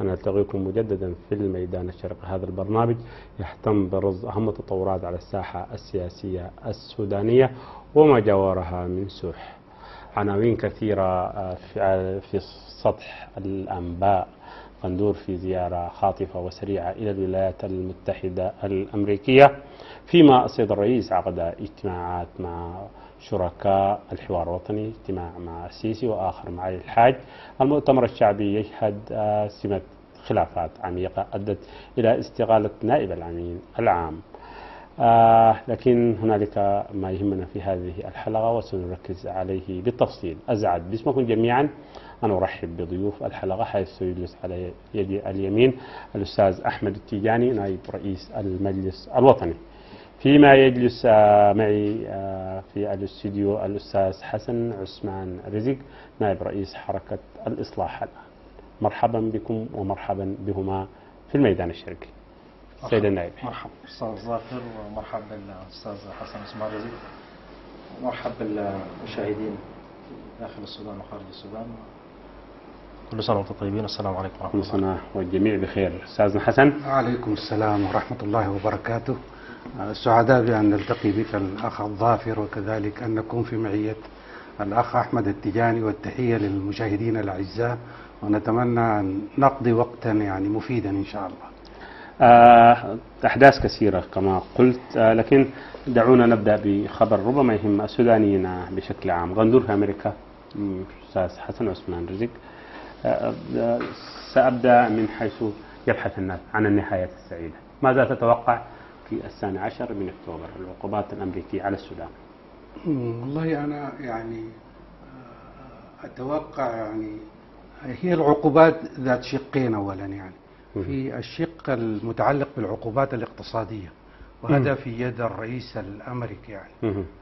أنا ألتقيكم مجددا في الميدان الشرقي. هذا البرنامج يهتم برصد أهم التطورات على الساحة السياسية السودانية وما جاورها من سوح. عناوين كثيرة في سطح الأنباء. غندور في زيارة خاطفة وسريعة إلى الولايات المتحدة الأمريكية، فيما السيد الرئيس عقد اجتماعات مع شركاء الحوار الوطني، اجتماع مع السيسي وآخر مع علي الحاج. المؤتمر الشعبي يشهد سمة خلافات عميقة أدت إلى استقالة نائب الأمين العام. لكن هنالك ما يهمنا في هذه الحلقة وسنركز عليه بالتفصيل. أسعد باسمكم جميعا. أنا أرحب بضيوف الحلقة، حيث يجلس على يدي اليمين الأستاذ أحمد التجاني نائب رئيس المجلس الوطني، فيما يجلس معي في الاستوديو الأستاذ حسن عثمان رزق نائب رئيس حركة الإصلاح. الآن مرحبا بكم ومرحبا بهما في الميدان الشرقي. سيد النائب مرحبا أستاذ ظافر، ومرحبا بالأستاذ حسن عثمان رزق، ومرحبا بالمشاهدين داخل السودان وخارج السودان. كل سنة وانتم طيبين، والسلام عليكم ورحمة الله. كل سنة والجميع بخير. أستاذنا حسن. وعليكم السلام ورحمة الله وبركاته. سعداء بأن نلتقي بك الأخ الظافر، وكذلك أن نكون في معية الأخ أحمد التجاني، والتحية للمشاهدين الأعزاء، ونتمنى أن نقضي وقتا يعني مفيدا إن شاء الله. أحداث كثيرة كما قلت، لكن دعونا نبدأ بخبر ربما يهم السودانيين بشكل عام. غندور في أمريكا. أستاذ حسن عثمان رزق، سأبدأ من حيث يبحث الناس عن النهاية السعيدة. ماذا تتوقع في الثاني عشر من أكتوبر العقوبات الأمريكية على السودان؟ والله أنا يعني أتوقع يعني هي العقوبات ذات شقين. أولا يعني في الشق المتعلق بالعقوبات الاقتصادية، وهذا في يد الرئيس الأمريكي، يعني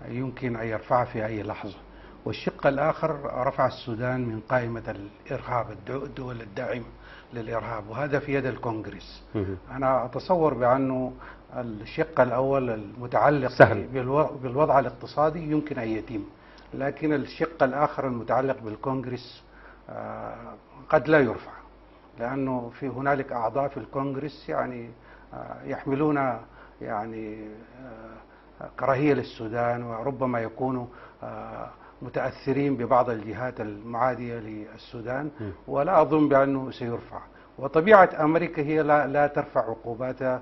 يمكن أن يرفعها في أي لحظة. والشق الآخر رفع السودان من قائمة الإرهاب، الدول الداعمة للإرهاب، وهذا في يد الكونغرس. أنا أتصور بأنه الشق الأول المتعلق سهل بالوضع الاقتصادي يمكن أن يتم، لكن الشق الآخر المتعلق بالكونغرس قد لا يرفع، لأنه في هنالك أعضاء في الكونغرس يعني يحملون يعني كراهية للسودان، وربما يكونوا متأثرين ببعض الجهات المعادية للسودان، ولا أظن بأنه سيرفع. وطبيعة أمريكا هي لا ترفع عقوباتها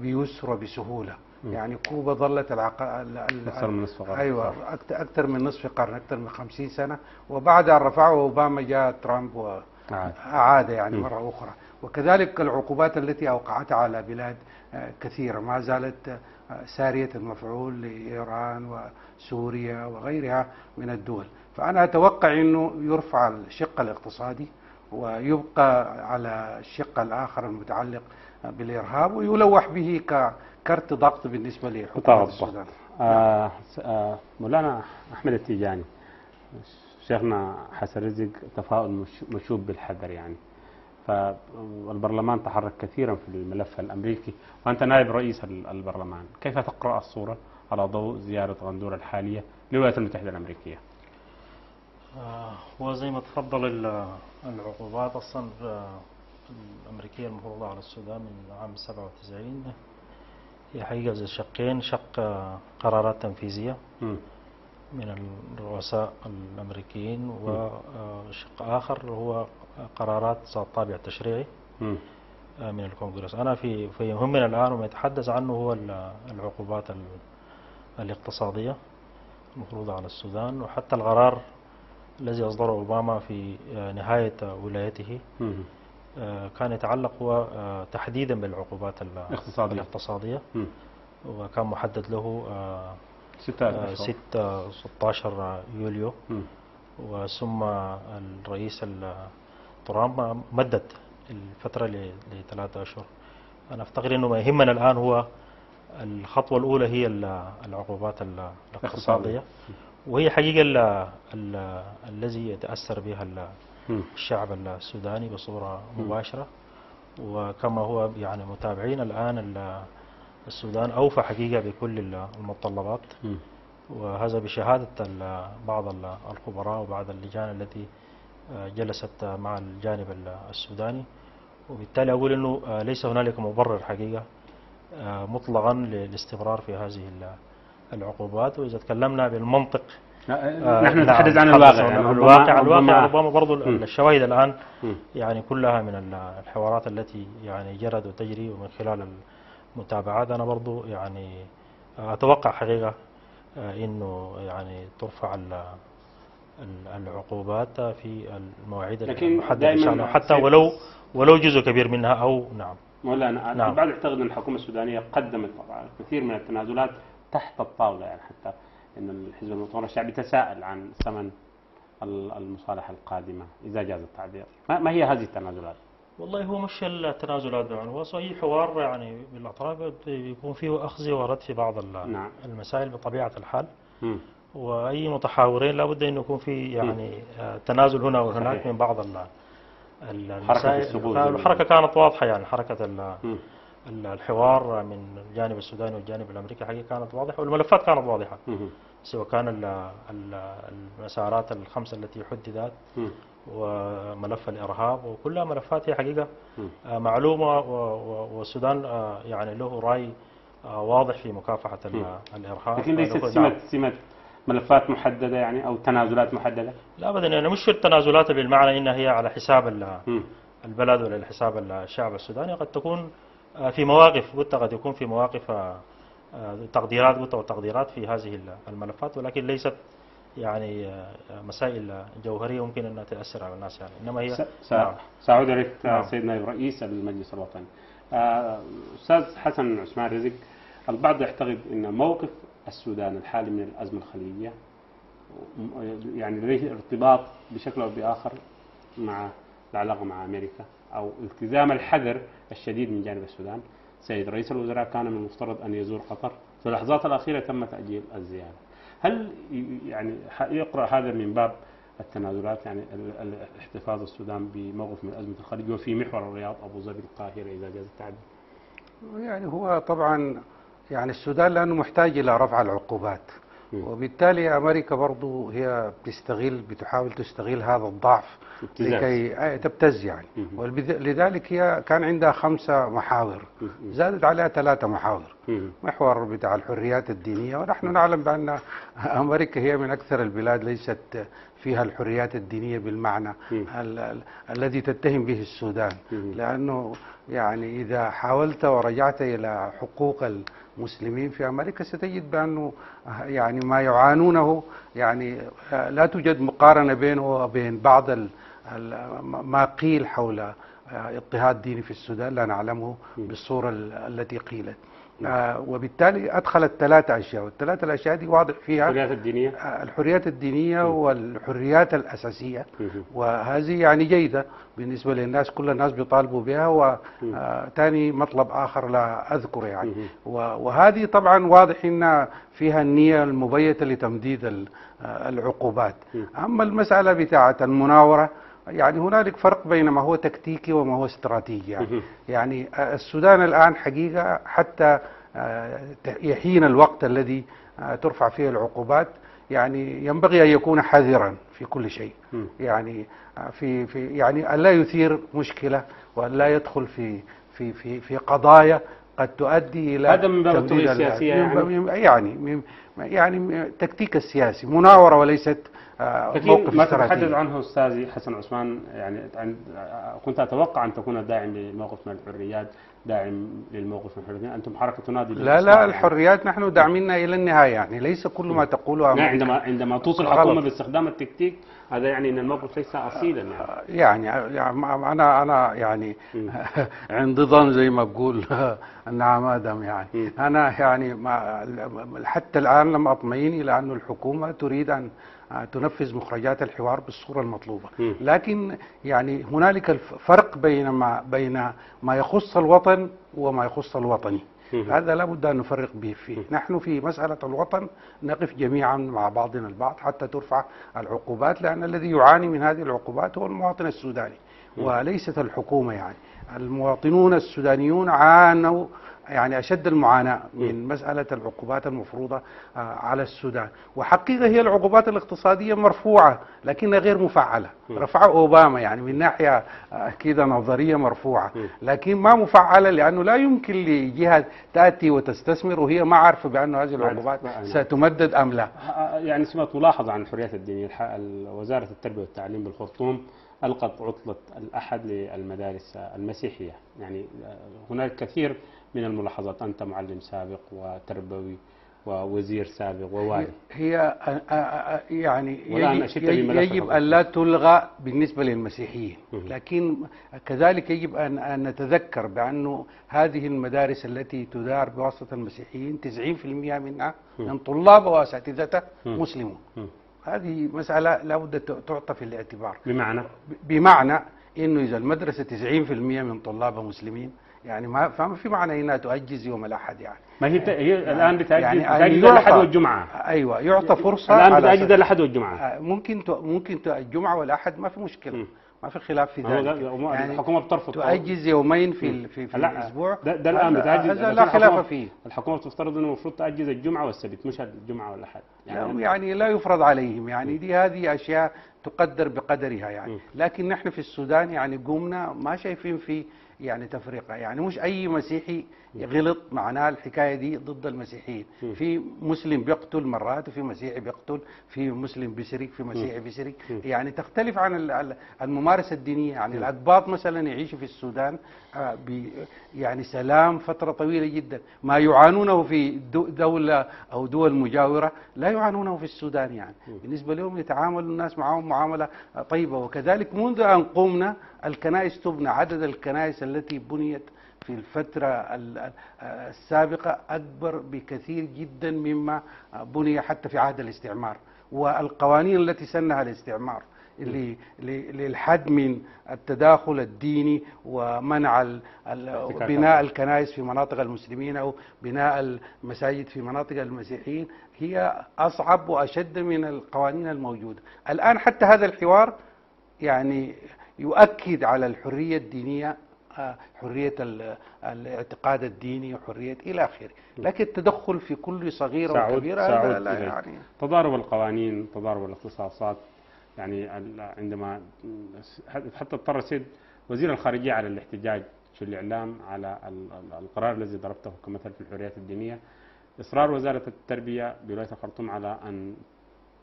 بيسر وبسهولة. يعني كوبا ظلت أكثر من نصف قرن، أيوة أكثر من نصف قرن، أكثر من 50 سنة، وبعد أن رفعه أوباما جاء ترامب وأعاد يعني مرة أخرى. وكذلك العقوبات التي أوقعتها على بلاد كثيرة ما زالت سارية المفعول، لإيران وسوريا وغيرها من الدول. فأنا أتوقع أنه يرفع الشق الاقتصادي ويبقى على الشق الآخر المتعلق بالإرهاب، ويلوح به ككرت ضغط بالنسبة لحكومة السودان. مولانا أحمد التجاني، شيخنا حسن رزق تفاؤل مشوب بالحذر يعني، فالبرلمان تحرك كثيرا في الملف الأمريكي، وأنت نائب رئيس البرلمان، كيف تقرأ الصورة على ضوء زيارة غندور الحالية للولايات المتحدة الأمريكية؟ وزي ما تفضل العقوبات أصلا الأمريكية المفروضة على السودان من عام 97 هي حقيقة زي شقين. شق قرارات تنفيذية من الرؤساء الأمريكيين، وشق آخر هو قرارات ذات طابع تشريعي من الكونغرس. أنا في يهمنا الآن وما يتحدث عنه هو العقوبات الاقتصادية المفروضة على السودان، وحتى القرار الذي أصدره أوباما في نهاية ولايته كان يتعلق هو تحديدا بالعقوبات الاقتصادية، وكان محدد له 16 يوليو. وثم الرئيس ترامب مدد الفترة ل3 أشهر. أنا أفتكر أنه ما يهمنا الآن هو الخطوة الأولى، هي العقوبات الاقتصادية، وهي حقيقة الذي يتأثر بها الشعب السوداني بصورة مباشرة. وكما هو يعني متابعين الآن، السودان أوفى حقيقة بكل المتطلبات، وهذا بشهادة بعض الخبراء وبعض اللجان التي جلست مع الجانب السوداني، وبالتالي أقول أنه ليس هنالك مبرر حقيقة مطلقا للاستمرار في هذه العقوبات. وإذا تكلمنا بالمنطق نحن نتحدث عن الواقع، يعني الواقع ربما برضو الشواهد الآن يعني كلها من الحوارات التي يعني جرت وتجري ومن خلال المتابعات. أنا برضو يعني أتوقع حقيقة إنه يعني ترفع العقوبات في المواعيد المحددة حتى ولو جزء كبير منها أو نعم. مولانا نعم. البعض يعتقد أن الحكومة السودانية قدمت طبعا الكثير من التنازلات تحت الطاولة، يعني حتى أن الحزب المؤتمر الشعبي تساءل عن ثمن المصالحة القادمة إذا جاز التعبير. ما هي هذه التنازلات؟ والله هو مش التنازلات، يعني هو صحيح حوار يعني بالأطراف يكون فيه أخذ ورد في بعض المسائل بطبيعة الحال. وأي متحاورين لابد أن يكون في يعني تنازل هنا وهناك من بعض المسائل. الحركة كانت واضحة، يعني حركة الحوار من الجانب السوداني والجانب الأمريكي حقيقة كانت واضحة، والملفات كانت واضحة سواء كان المسارات الخمسة التي حددت وملف الإرهاب، وكلها ملفات هي حقيقة معلومة، والسودان يعني له رأي واضح في مكافحة الإرهاب. لكن ليست سمة ملفات محددة يعني أو تنازلات محددة؟ لا أبدا، يعني مش التنازلات بالمعنى إنها هي على حساب البلد ولا على حساب الشعب السوداني. قد تكون في مواقف قد يكون في مواقف تقديرات وتقديرات في هذه الملفات، ولكن ليست يعني مسائل جوهرية ممكن أن تأثر على الناس، يعني إنما هي سأعود إليك سيدنا الرئيس المجلس الوطني. أستاذ حسن عثمان رزق، البعض يعتقد أن موقف السودان الحالي من الأزمة الخليجية يعني لديه ارتباط بشكل أو بآخر مع العلاقة مع أمريكا أو التزام الحذر الشديد من جانب السودان. سيد رئيس الوزراء كان من المفترض أن يزور قطر، في اللحظات الأخيرة تم تأجيل الزيارة. هل يعني يقرأ هذا من باب التنازلات، يعني احتفاظ السودان بموقف من أزمة الخليج وفي محور الرياض أبو ظبي القاهرة إذا جاز التعبير؟ يعني هو طبعا يعني السودان لأنه محتاج إلى رفع العقوبات، وبالتالي أمريكا برضو هي بتحاول تستغل هذا الضعف لكي تبتز يعني. ولذلك هي كان عندها 5 محاور زادت عليها 3 محاور. محور بتاع الحريات الدينية، ونحن نعلم بأن أمريكا هي من أكثر البلاد ليست فيها الحريات الدينية بالمعنى الذي تتهم به السودان، لأنه يعني إذا حاولت ورجعت إلى حقوق المسلمين في أمريكا ستجد بأنه يعني ما يعانونه يعني لا توجد مقارنة بينه وبين بعض ما قيل حول اضطهاد ديني في السودان، لا نعلمه بالصورة التي قيلت. وبالتالي أدخلت 3 أشياء، والثلاثة الأشياء دي واضح فيها الحريات الدينية والحريات الأساسية، وهذه يعني جيدة بالنسبة للناس، كل الناس بيطالبوا بها. وثاني مطلب آخر لا أذكر يعني، وهذه طبعا واضح إن فيها النية المبيتة لتمديد العقوبات. أما المسألة بتاعة المناورة، يعني هنالك فرق بين ما هو تكتيكي وما هو استراتيجي يعني السودان الآن حقيقة حتى يحين الوقت الذي ترفع فيه العقوبات يعني ينبغي أن يكون حذرا في كل شيء، يعني يعني ألا يثير مشكلة وألا يدخل في في في في قضايا قد تؤدي إلى هذا من باب التغيير السياسي، يعني تكتيك السياسي، مناورة وليست موقف ما تحدث عنه أستاذي حسن عثمان. يعني كنت أتوقع أن تكون داعم للموقف من الحريات، داعم للموقف من الحريات. أنتم حركة تنادي لا الحريات نحن داعمينها إلى النهاية، يعني ليس كل ما تقوله أمريكا. عندما توصل الحكومة باستخدام التكتيك هذا يعني أن الموقف ليس أصيلا يعني أنا يعني عند ضم زي ما بقول نعم آدم يعني أنا يعني حتى الآن لم أطمئن إلى أن الحكومة تريد أن تنفذ مخرجات الحوار بالصورة المطلوبة، لكن يعني هنالك الفرق بين ما يخص الوطن وما يخص الوطني، هذا لابد أن نفرق به فيه. نحن في مسألة الوطن نقف جميعا مع بعضنا البعض حتى ترفع العقوبات، لأن الذي يعاني من هذه العقوبات هو المواطن السوداني وليست الحكومة. يعني المواطنون السودانيون عانوا يعني أشد المعاناة من مسألة العقوبات المفروضة على السودان. وحقيقة هي العقوبات الاقتصادية مرفوعة لكنها غير مفعلة. رفع أوباما يعني من ناحية كده نظرية مرفوعة، لكن ما مفعلة لأنه لا يمكن لجهة تأتي وتستثمر وهي ما عارفة بأن هذه العقوبات ستمدد أم لا. يعني سمعت ملاحظة عن الحريات الدينية، وزارة التربية والتعليم بالخرطوم ألقت عطلة الأحد للمدارس المسيحية. يعني هناك كثير من الملاحظات، أنت معلم سابق وتربوي ووزير سابق ووالي، هي يعني يجب أن لا تلغى بالنسبة للمسيحيين، لكن كذلك يجب أن نتذكر بأن هذه المدارس التي تدار بواسطة المسيحيين 90% منها من طلاب وأساتذتها مسلمون. هذه مسألة لابد تعطى في الاعتبار، بمعنى أنه إذا المدرسة 90% من طلابها مسلمين يعني ما في معنى هنا تؤجز يوم الأحد. يعني ما هي الآن بتأجز الأحد والجمعة. أيوة يعطى فرصة الآن بتأجز الأحد والجمعة، ممكن الجمعة والأحد ما في مشكلة، ما في خلاف في ذلك. يعني الحكومة بترفض تؤجز يومين في الأسبوع، ده الآن بتأجز، لا خلاف فيه. الحكومة بتفترض أنه المفروض تأجز الجمعة والسبت مش الجمعة والأحد. يعني لا يفرض عليهم، يعني هذه أشياء تقدر بقدرها. يعني لكن نحن في السودان يعني قمنا ما شايفين في يعني تفرقة، يعني مش أي مسيحي غلط معناه الحكاية دي ضد المسيحيين. في مسلم بيقتل مرات، وفي مسيحي بيقتل، في مسلم بيسرق، في مسيحي بيسرق. يعني تختلف عن الممارسة الدينية. يعني الأقباط مثلا يعيشوا في السودان يعني سلام فترة طويلة جدا، ما يعانونه في دولة أو دول مجاورة لا يعانونه في السودان. يعني بالنسبة لهم يتعامل الناس معهم معاملة طيبة. وكذلك منذ أن قمنا الكنائس تبنى، عدد الكنائس التي بنيت في الفترة السابقة أكبر بكثير جدا مما بني حتى في عهد الاستعمار. والقوانين التي سنها الاستعمار للحد من التداخل الديني ومنع بناء الكنائس في مناطق المسلمين أو بناء المساجد في مناطق المسيحيين هي أصعب وأشد من القوانين الموجودة الآن. حتى هذا الحوار يعني يؤكد على الحرية الدينية، حرية الاعتقاد الديني وحرية إلى آخره، لكن التدخل في كل صغيرة وكبيرة لا. يعني تضارب القوانين، تضارب الاختصاصات. يعني عندما حتى اضطر السيد وزير الخارجية على الاحتجاج في الإعلام على القرار الذي ضربته كمثل في الحريات الدينية، إصرار وزارة التربية بولاية الخرطوم على أن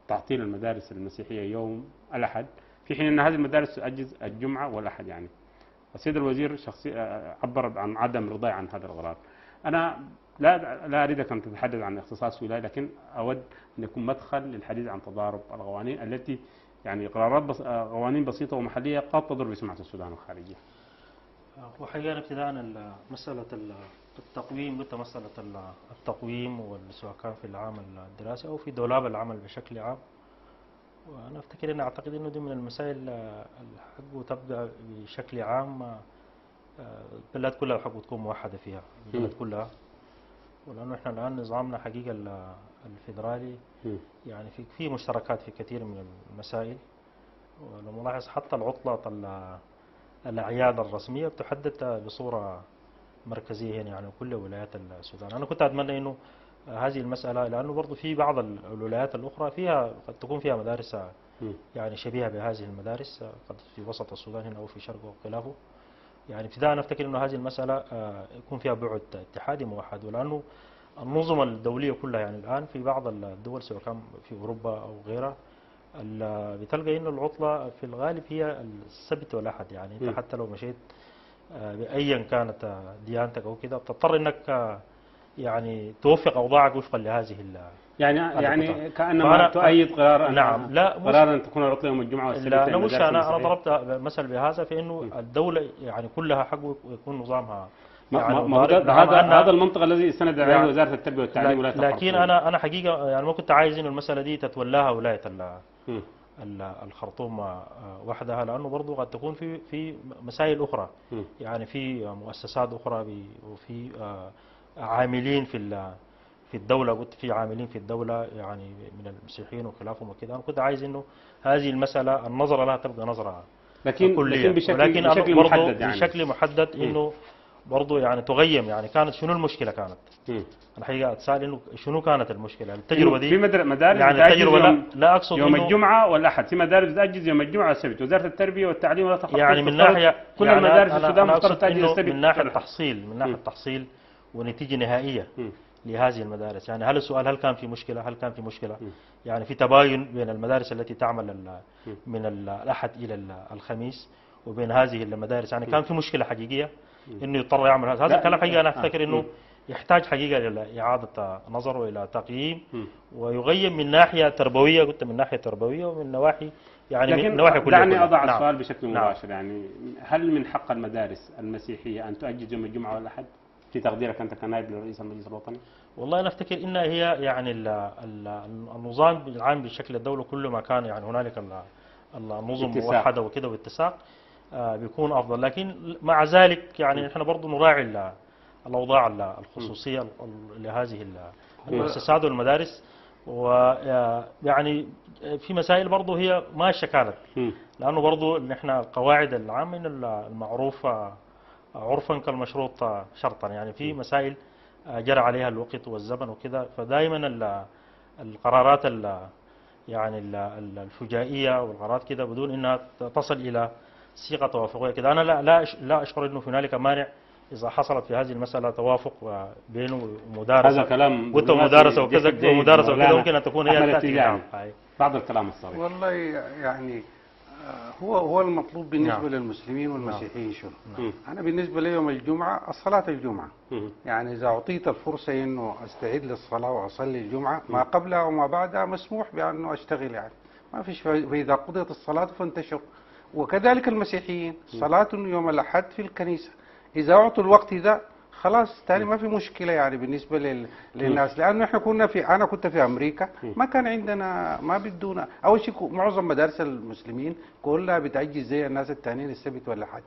تعطيل المدارس المسيحية يوم الأحد، في حين أن هذه المدارس تؤجز الجمعة والأحد. يعني السيد الوزير شخصيا عبر عن عدم رضاه عن هذا القرار. أنا لا أريدك أن تتحدث عن اختصاص ولاية، لكن أود أن يكون مدخل للحديث عن تضارب القوانين التي يعني قوانين بسيطة ومحلية قد تضر بسمعة السودان الخارجية. وحقيقة ابتداء عن مسألة التقويم، قلت مسألة التقويم سواء كان في العام الدراسي أو في دولاب العمل بشكل عام، وأنا أفتكر أن أعتقد أنه دي من المسائل الحق تبدأ بشكل عام البلاد كلها حق تكون موحدة فيها، البلاد كلها. ولأنه إحنا الآن نظامنا حقيقة الفيدرالي يعني في مشتركات في كثير من المسائل. ولو ملاحظ حتى العطلة الأعياد الرسمية بتحدد بصورة مركزية هنا يعني كل ولايات السودان. أنا كنت أتمنى أنه هذه المسألة، لأنه برضو في بعض الولايات الأخرى فيها قد تكون فيها مدارس يعني شبيهة بهذه المدارس قد في وسط السودان هنا أو في شرقه وخلافه. يعني ابتداء أنا أفتكر أنه هذه المسألة يكون فيها بعد اتحادي موحد. ولأنه النظم الدولية كلها يعني الآن في بعض الدول سواء كان في أوروبا أو غيرها بتلقى أن العطلة في الغالب هي السبت والأحد. يعني أنت حتى لو مشيت بأيا كانت ديانتك أو كده بتضطر أنك يعني توفق أوضاعك وفقا لهذه يعني كأنما تؤيد قرار. نعم، لا قرار أن تكون العطلة يوم الجمعة والسبت. لا مش أنا ضربت مثل بهذا في أنه الدولة يعني كلها حقه يكون نظامها يعني هذا المنطقة الذي استند عليه وزارة التربية والتعليم ولاية الخرطوم. لكن أنا حقيقة يعني ما كنت عايز إنه المسألة دي تتولاها ولاية الخرطوم وحدها، لأنه برضه قد تكون في مسائل أخرى. يعني في مؤسسات أخرى وفي عاملين في الدولة، قلت في عاملين في الدولة يعني من المسيحيين وخلافهم وكذا. أنا كنت عايز إنه هذه المسألة النظرة لها تبقى نظرة كلية، لكن بشكل محدد إنه برضه يعني تغيم. يعني كانت شنو المشكله كانت؟ الحقيقه اتساءل انه شنو كانت المشكله؟ التجربه دي في مدارس يعني التجربه لا اقصد يوم الجمعه والاحد، في مدارس تاجز يوم الجمعه والسبت، وزاره التربيه والتعليم ولا تخطط يعني من ناحيه كل يعني المدارس في السودان مفترض تاجز السبت من ناحيه التحصيل، من ناحيه التحصيل ونتيجه نهائيه لهذه المدارس. يعني هل السؤال هل كان في مشكله؟ هل كان في مشكله؟ يعني في تباين بين المدارس التي تعمل من الاحد الى الخميس وبين هذه المدارس، يعني كان في مشكله حقيقيه انه يضطر يعمل هذا الكلام. حقيقه انا افتكر انه يحتاج حقيقه الى اعاده نظر والى تقييم ويغير من ناحيه تربويه، قلت من ناحيه تربويه ومن نواحي يعني من نواحي كلها. دعني اضع السؤال بشكل مباشر، يعني هل من حق المدارس المسيحيه ان تؤجز يوم الجمعه والاحد في تقديرك انت كنائب لرئيس المجلس الوطني؟ والله انا افتكر انها هي يعني النظام العام بشكل الدوله كل ما كان يعني هنالك النظم موحده وكده واتساق بيكون افضل، لكن مع ذلك يعني احنا برضه نراعي الاوضاع الخصوصيه لهذه المؤسسات والمدارس، ويعني في مسائل برضه هي ماشيه كانت، لانه برضه احنا القواعد العامه المعروفه عرفا كالمشروط شرطا، يعني في مسائل جرى عليها الوقت والزمن وكذا، فدائما القرارات يعني الفجائيه والقرارات كده بدون انها تصل الى صيغه توافقيه كده. انا لا اشعر انه هنالك مانع اذا حصلت في هذه المساله توافق بينه ومدارسه. هذا كلام ومدارسه وكذا ومدارسه وكذا ممكن ان تكون هي التي بعض الكلام الصريح. والله يعني هو المطلوب بالنسبه للمسلمين والمسيحيين شنو؟ انا بالنسبه لي يوم الجمعه صلاه الجمعه، يعني اذا اعطيت الفرصه انه استعد للصلاه واصلي الجمعه ما قبلها وما بعدها مسموح بانه اشتغل، يعني ما فيش، فاذا قضيت الصلاه فانتشر. وكذلك المسيحيين صلاة يوم الأحد في الكنيسة، إذا أعطوا الوقت ده خلاص تاني ما في مشكلة يعني بالنسبة للناس، لأنه إحنا كنا أنا كنت في أمريكا ما كان عندنا، ما بدونا أول شيء معظم مدارس المسلمين كلها بتعجز زي الناس التانيين السبت والأحد.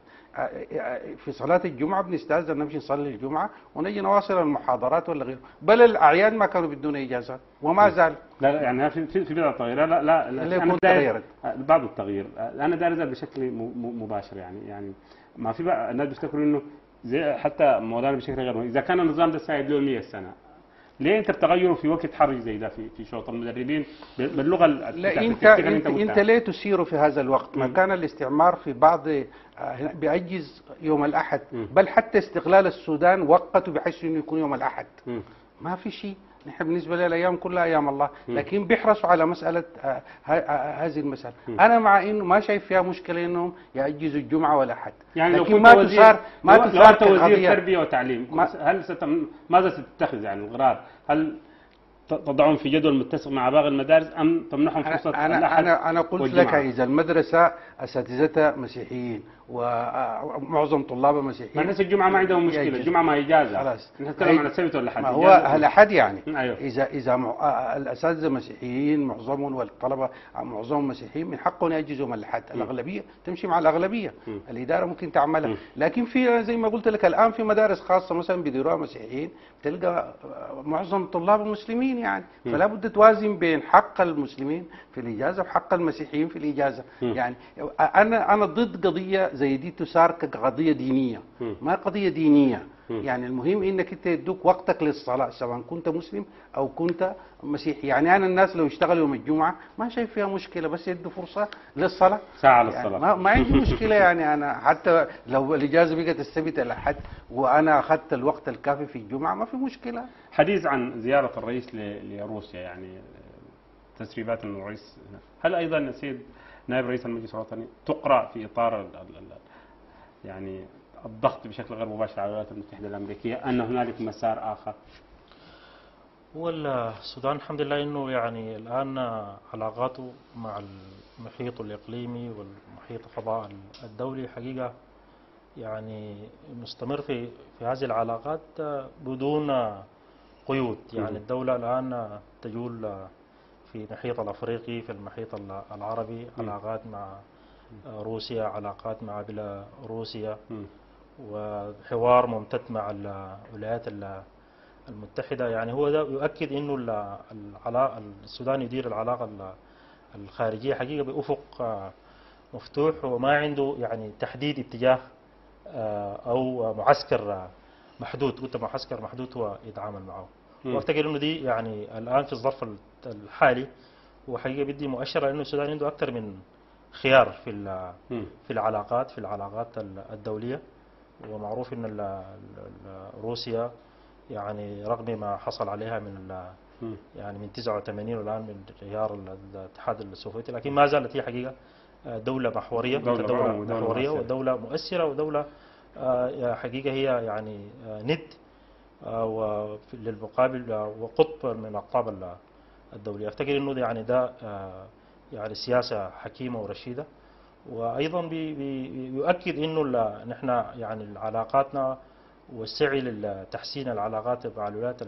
في صلاة الجمعة بنستأذن نمشي نصلي الجمعة ونجي نواصل المحاضرات ولا غيره، بل الأعيان ما كانوا بدونا إجازة وما زال. لا يعني في بعض التغيير لا لا لا أنا تغيرت بعض التغيير. أنا داير زاد بشكل مباشر، يعني ما في بقى الناس بيفتكروا إنه زي حتى مولانا بشكل غير، إذا كان النظام ده ساعد له 100 سنة ليه أنت بتغيره في وقت حرج زي ده في شوط المدربين باللغة؟ لا أنت ليه تسيره في هذا الوقت؟ ما كان الاستعمار في بعض بيعجز يوم الأحد، بل حتى استقلال السودان وقته بحيث إنه يكون يوم الأحد. ما في شيء، نحن بالنسبة لي الأيام كلها أيام الله، لكن بيحرصوا على مسألة هذه المسألة. أنا مع إنه ما شايف فيها مشكلة إنهم يأجزوا الجمعة ولا حد، يعني لكن ما تسار كوزير تربية وتعليم هل ماذا ستتخذ يعني القرار؟ هل تضعهم في جدول متسق مع باقي المدارس أم تمنحهم فرصة الأحد؟ أنا قلت لك إذا المدرسة أساتذتها مسيحيين ومعظم طلابها مسيحيين، الناس الجمعة ما عندهم مشكلة، الجمعة ما إجازة خلاص، نتكلم عن السبت ولا الأحد، ما هو الأحد يعني. أيوه. إذا الأساتذة مسيحيين معظمهم والطلبة معظمهم مسيحيين من حقهم يأجزوا من الأحد، الأغلبية تمشي مع الأغلبية، الإدارة ممكن تعملها، لكن في زي ما قلت لك الآن في مدارس خاصة مثلا بيديروها مسيحيين تلقى معظم طلابها مسلمين، يعني فلا بد توازن بين حق المسلمين في الإجازة وحق المسيحيين في الإجازة. يعني أنا ضد قضية زي دي تسار كقضية دينية، ما قضية دينية. يعني المهم انك انت يدوك وقتك للصلاة سواء كنت مسلم او كنت مسيحي، يعني انا الناس لو اشتغلوا يوم الجمعة ما شايف فيها مشكلة، بس يدوا فرصة للصلاة ساعة للصلاة، يعني ما عندي مشكلة. يعني انا حتى لو الاجازة بقت السبت الاحد وانا اخذت الوقت الكافي في الجمعة ما في مشكلة. حديث عن زيارة الرئيس لروسيا، يعني تسريبات الرئيس، هل ايضا السيد نائب رئيس المجلس الوطني تقرأ في إطار يعني الضغط بشكل غير مباشر على الولايات المتحدة الأمريكية أن هنالك مسار آخر؟ والسودان الحمد لله إنه يعني الآن علاقاته مع المحيط الإقليمي والمحيط الفضاء الدولي حقيقة يعني مستمر في هذه العلاقات بدون قيود. يعني الدولة الآن تجول في المحيط الأفريقي، في المحيط العربي، علاقات مع روسيا، علاقات مع بيلاروسيا، وحوار ممتد مع الولايات المتحدة. يعني هو ده يؤكد انه السودان يدير العلاقة الخارجية حقيقة بأفق مفتوح وما عنده يعني تحديد اتجاه او معسكر محدود، قلت معسكر محدود هو يتعامل معه. واعتقد انه دي يعني الان في الظرف الحالي وحقيقه بدي مؤشر انه السودان عنده اكثر من خيار في العلاقات الدوليه، ومعروف ان روسيا يعني رغم ما حصل عليها من يعني من 89 والان من انهيار الاتحاد السوفيتي، لكن ما زالت هي حقيقه دولة محورية، دولة محورية ودولة مؤثرة ودولة حقيقة هي يعني ند للمقابل وقطب من أقطاب الدولية. أعتقد أنه يعني ده يعني سياسة حكيمة ورشيدة، وأيضا بيؤكد أنه نحن يعني علاقاتنا والسعي لتحسين العلاقات مع الولايات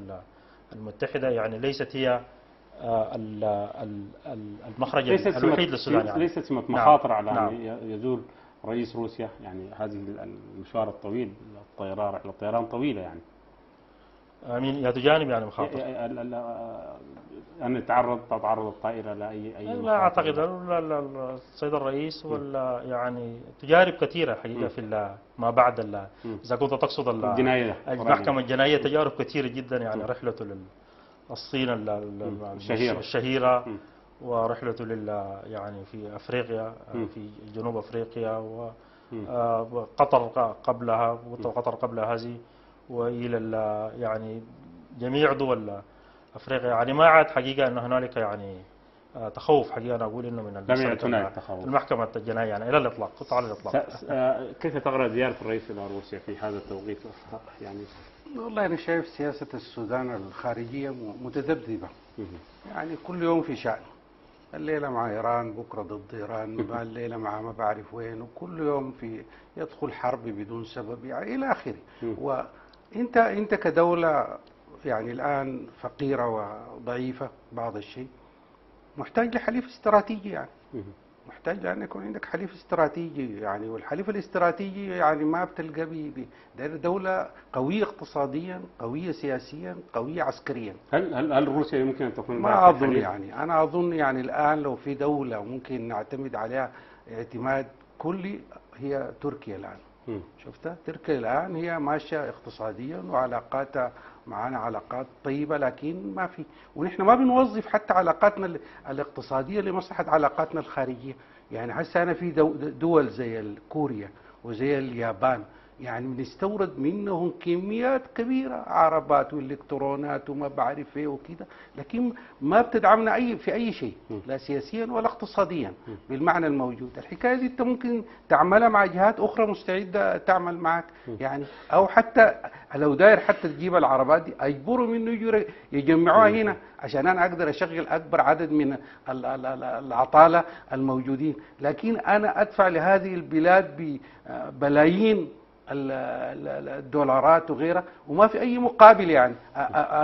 المتحدة يعني ليست هي المخرج الوحيد للسودان، يعني ليست مخاطر على أن يزور رئيس روسيا يعني هذه المشوار الطويل، الطيران رحلة الطيران طويلة يعني يا تجانب يعني مخاطر أن تتعرض الطائرة لأي لا أعتقد. السيد الرئيس ولا يعني تجارب كثيرة حقيقة في ما بعد إذا كنت تقصد المحكمة الجنائية تجارب كثيرة جدا يعني رحلته الصين الشهيرة ورحلته يعني في أفريقيا في جنوب أفريقيا وقطر قبلها وقطر قبل هذه وإلى يعني جميع دول أفريقيا، يعني ما عاد حقيقة أن هنالك يعني تخوف حقيقة. أنا أقول إنه من المحكمة الجنائية يعني إلى الإطلاق قطع على الإطلاق. كيف تقرأ زيارة الرئيس إلى روسيا في هذا التوقيت يعني؟ والله أنا شايف سياسة السودان الخارجية متذبذبة، يعني كل يوم في شأن، الليلة مع إيران بكرة ضد إيران الليلة مع ما بعرف وين، وكل يوم في يدخل حرب بدون سبب يعني إلى آخره. وأنت كدولة يعني الآن فقيرة وضعيفة بعض الشيء، محتاج لحليف استراتيجي، يعني محتاج لأن يكون عندك حليف استراتيجي يعني، والحليف الاستراتيجي يعني ما بتلقى به دولة قوية اقتصاديا، قوية سياسيا، قوية عسكريا. هل روسيا يمكن أن تكون ما أظن يعني، أنا أظن يعني الآن لو في دولة ممكن نعتمد عليها اعتماد كلي هي تركيا الآن. شفتها تركيا الآن هي ماشية اقتصاديا وعلاقاتها معانا علاقات طيبة، لكن ما في ونحن ما بنوظف حتى علاقاتنا الاقتصادية لمصلحة علاقاتنا الخارجية. يعني هسه أنا في دول زي كوريا وزي اليابان يعني بنستورد منهم كميات كبيرة، عربات والإلكترونات وما بعرف إيه وكده، لكن ما بتدعمنا في أي شيء لا سياسيا ولا اقتصاديا بالمعنى الموجود. الحكاية دي أنت ممكن تعملها مع جهات أخرى مستعدة تعمل معك يعني، أو حتى لو داير حتى تجيب العربات دي أجبروا منه يجمعوها هنا عشان أنا أقدر أشغل أكبر عدد من العطالة الموجودين، لكن أنا أدفع لهذه البلاد ببلايين الدولارات وغيرها وما في أي مقابل. يعني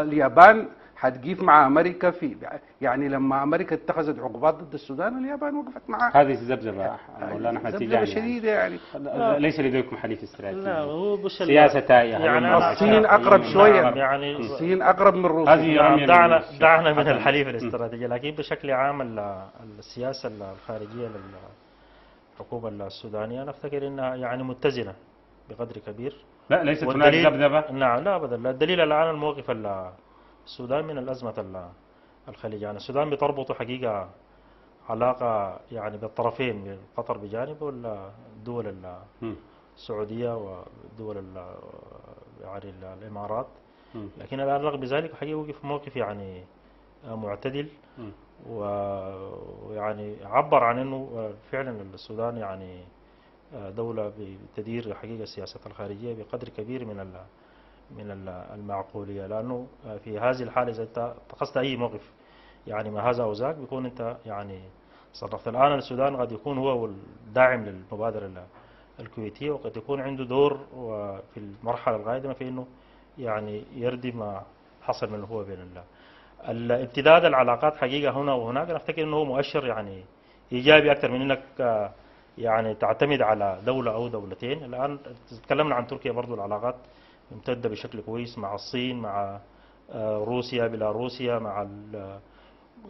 اليابان هتجيف مع أمريكا في يعني لما أمريكا اتخذت عقوبات ضد السودان اليابان وقفت معها. هذه زبزبة مولانا أحمد التجاني شديدة يعني. ليس لديكم حليف استراتيجي. لا هو بش سياسة تائهة يعني. الصين أقرب شوية يعني، الصين أقرب من روسيا. هذه دعنا من الحليف الاستراتيجي، لكن بشكل عام السياسة الخارجية للحكومة السودانية أنا أفتكر أنها يعني متزنة بقدر كبير. لا ليست هناك ذبذبه. نعم لا ابدا، الدليل الان الموقف السودان من الازمه الخليجيه، يعني السودان بتربطه حقيقه علاقه يعني بالطرفين، قطر بجانب والدول السعوديه ودول يعني الامارات، لكن الان رغم ذلك حقيقه وقف موقف يعني معتدل، ويعني عبر عن انه فعلا السودان يعني دولة بتدير حقيقة السياسة الخارجية بقدر كبير من المعقولية، لأنه في هذه الحالة إذا أنت اتخذت أي موقف يعني ما هذا أو ذاك بيكون أنت يعني صرفت. الآن السودان قد يكون هو الداعم للمبادرة الكويتية، وقد يكون عنده دور في المرحلة القادمة في أنه يعني يردم ما حصل منه هو بين الامتداد العلاقات حقيقة هنا وهناك. أنا أفتكر أنه مؤشر يعني إيجابي أكثر من أنك يعني تعتمد على دولة أو دولتين. الآن تكلمنا عن تركيا، برضو العلاقات ممتدة بشكل كويس مع الصين مع روسيا بيلاروسيا مع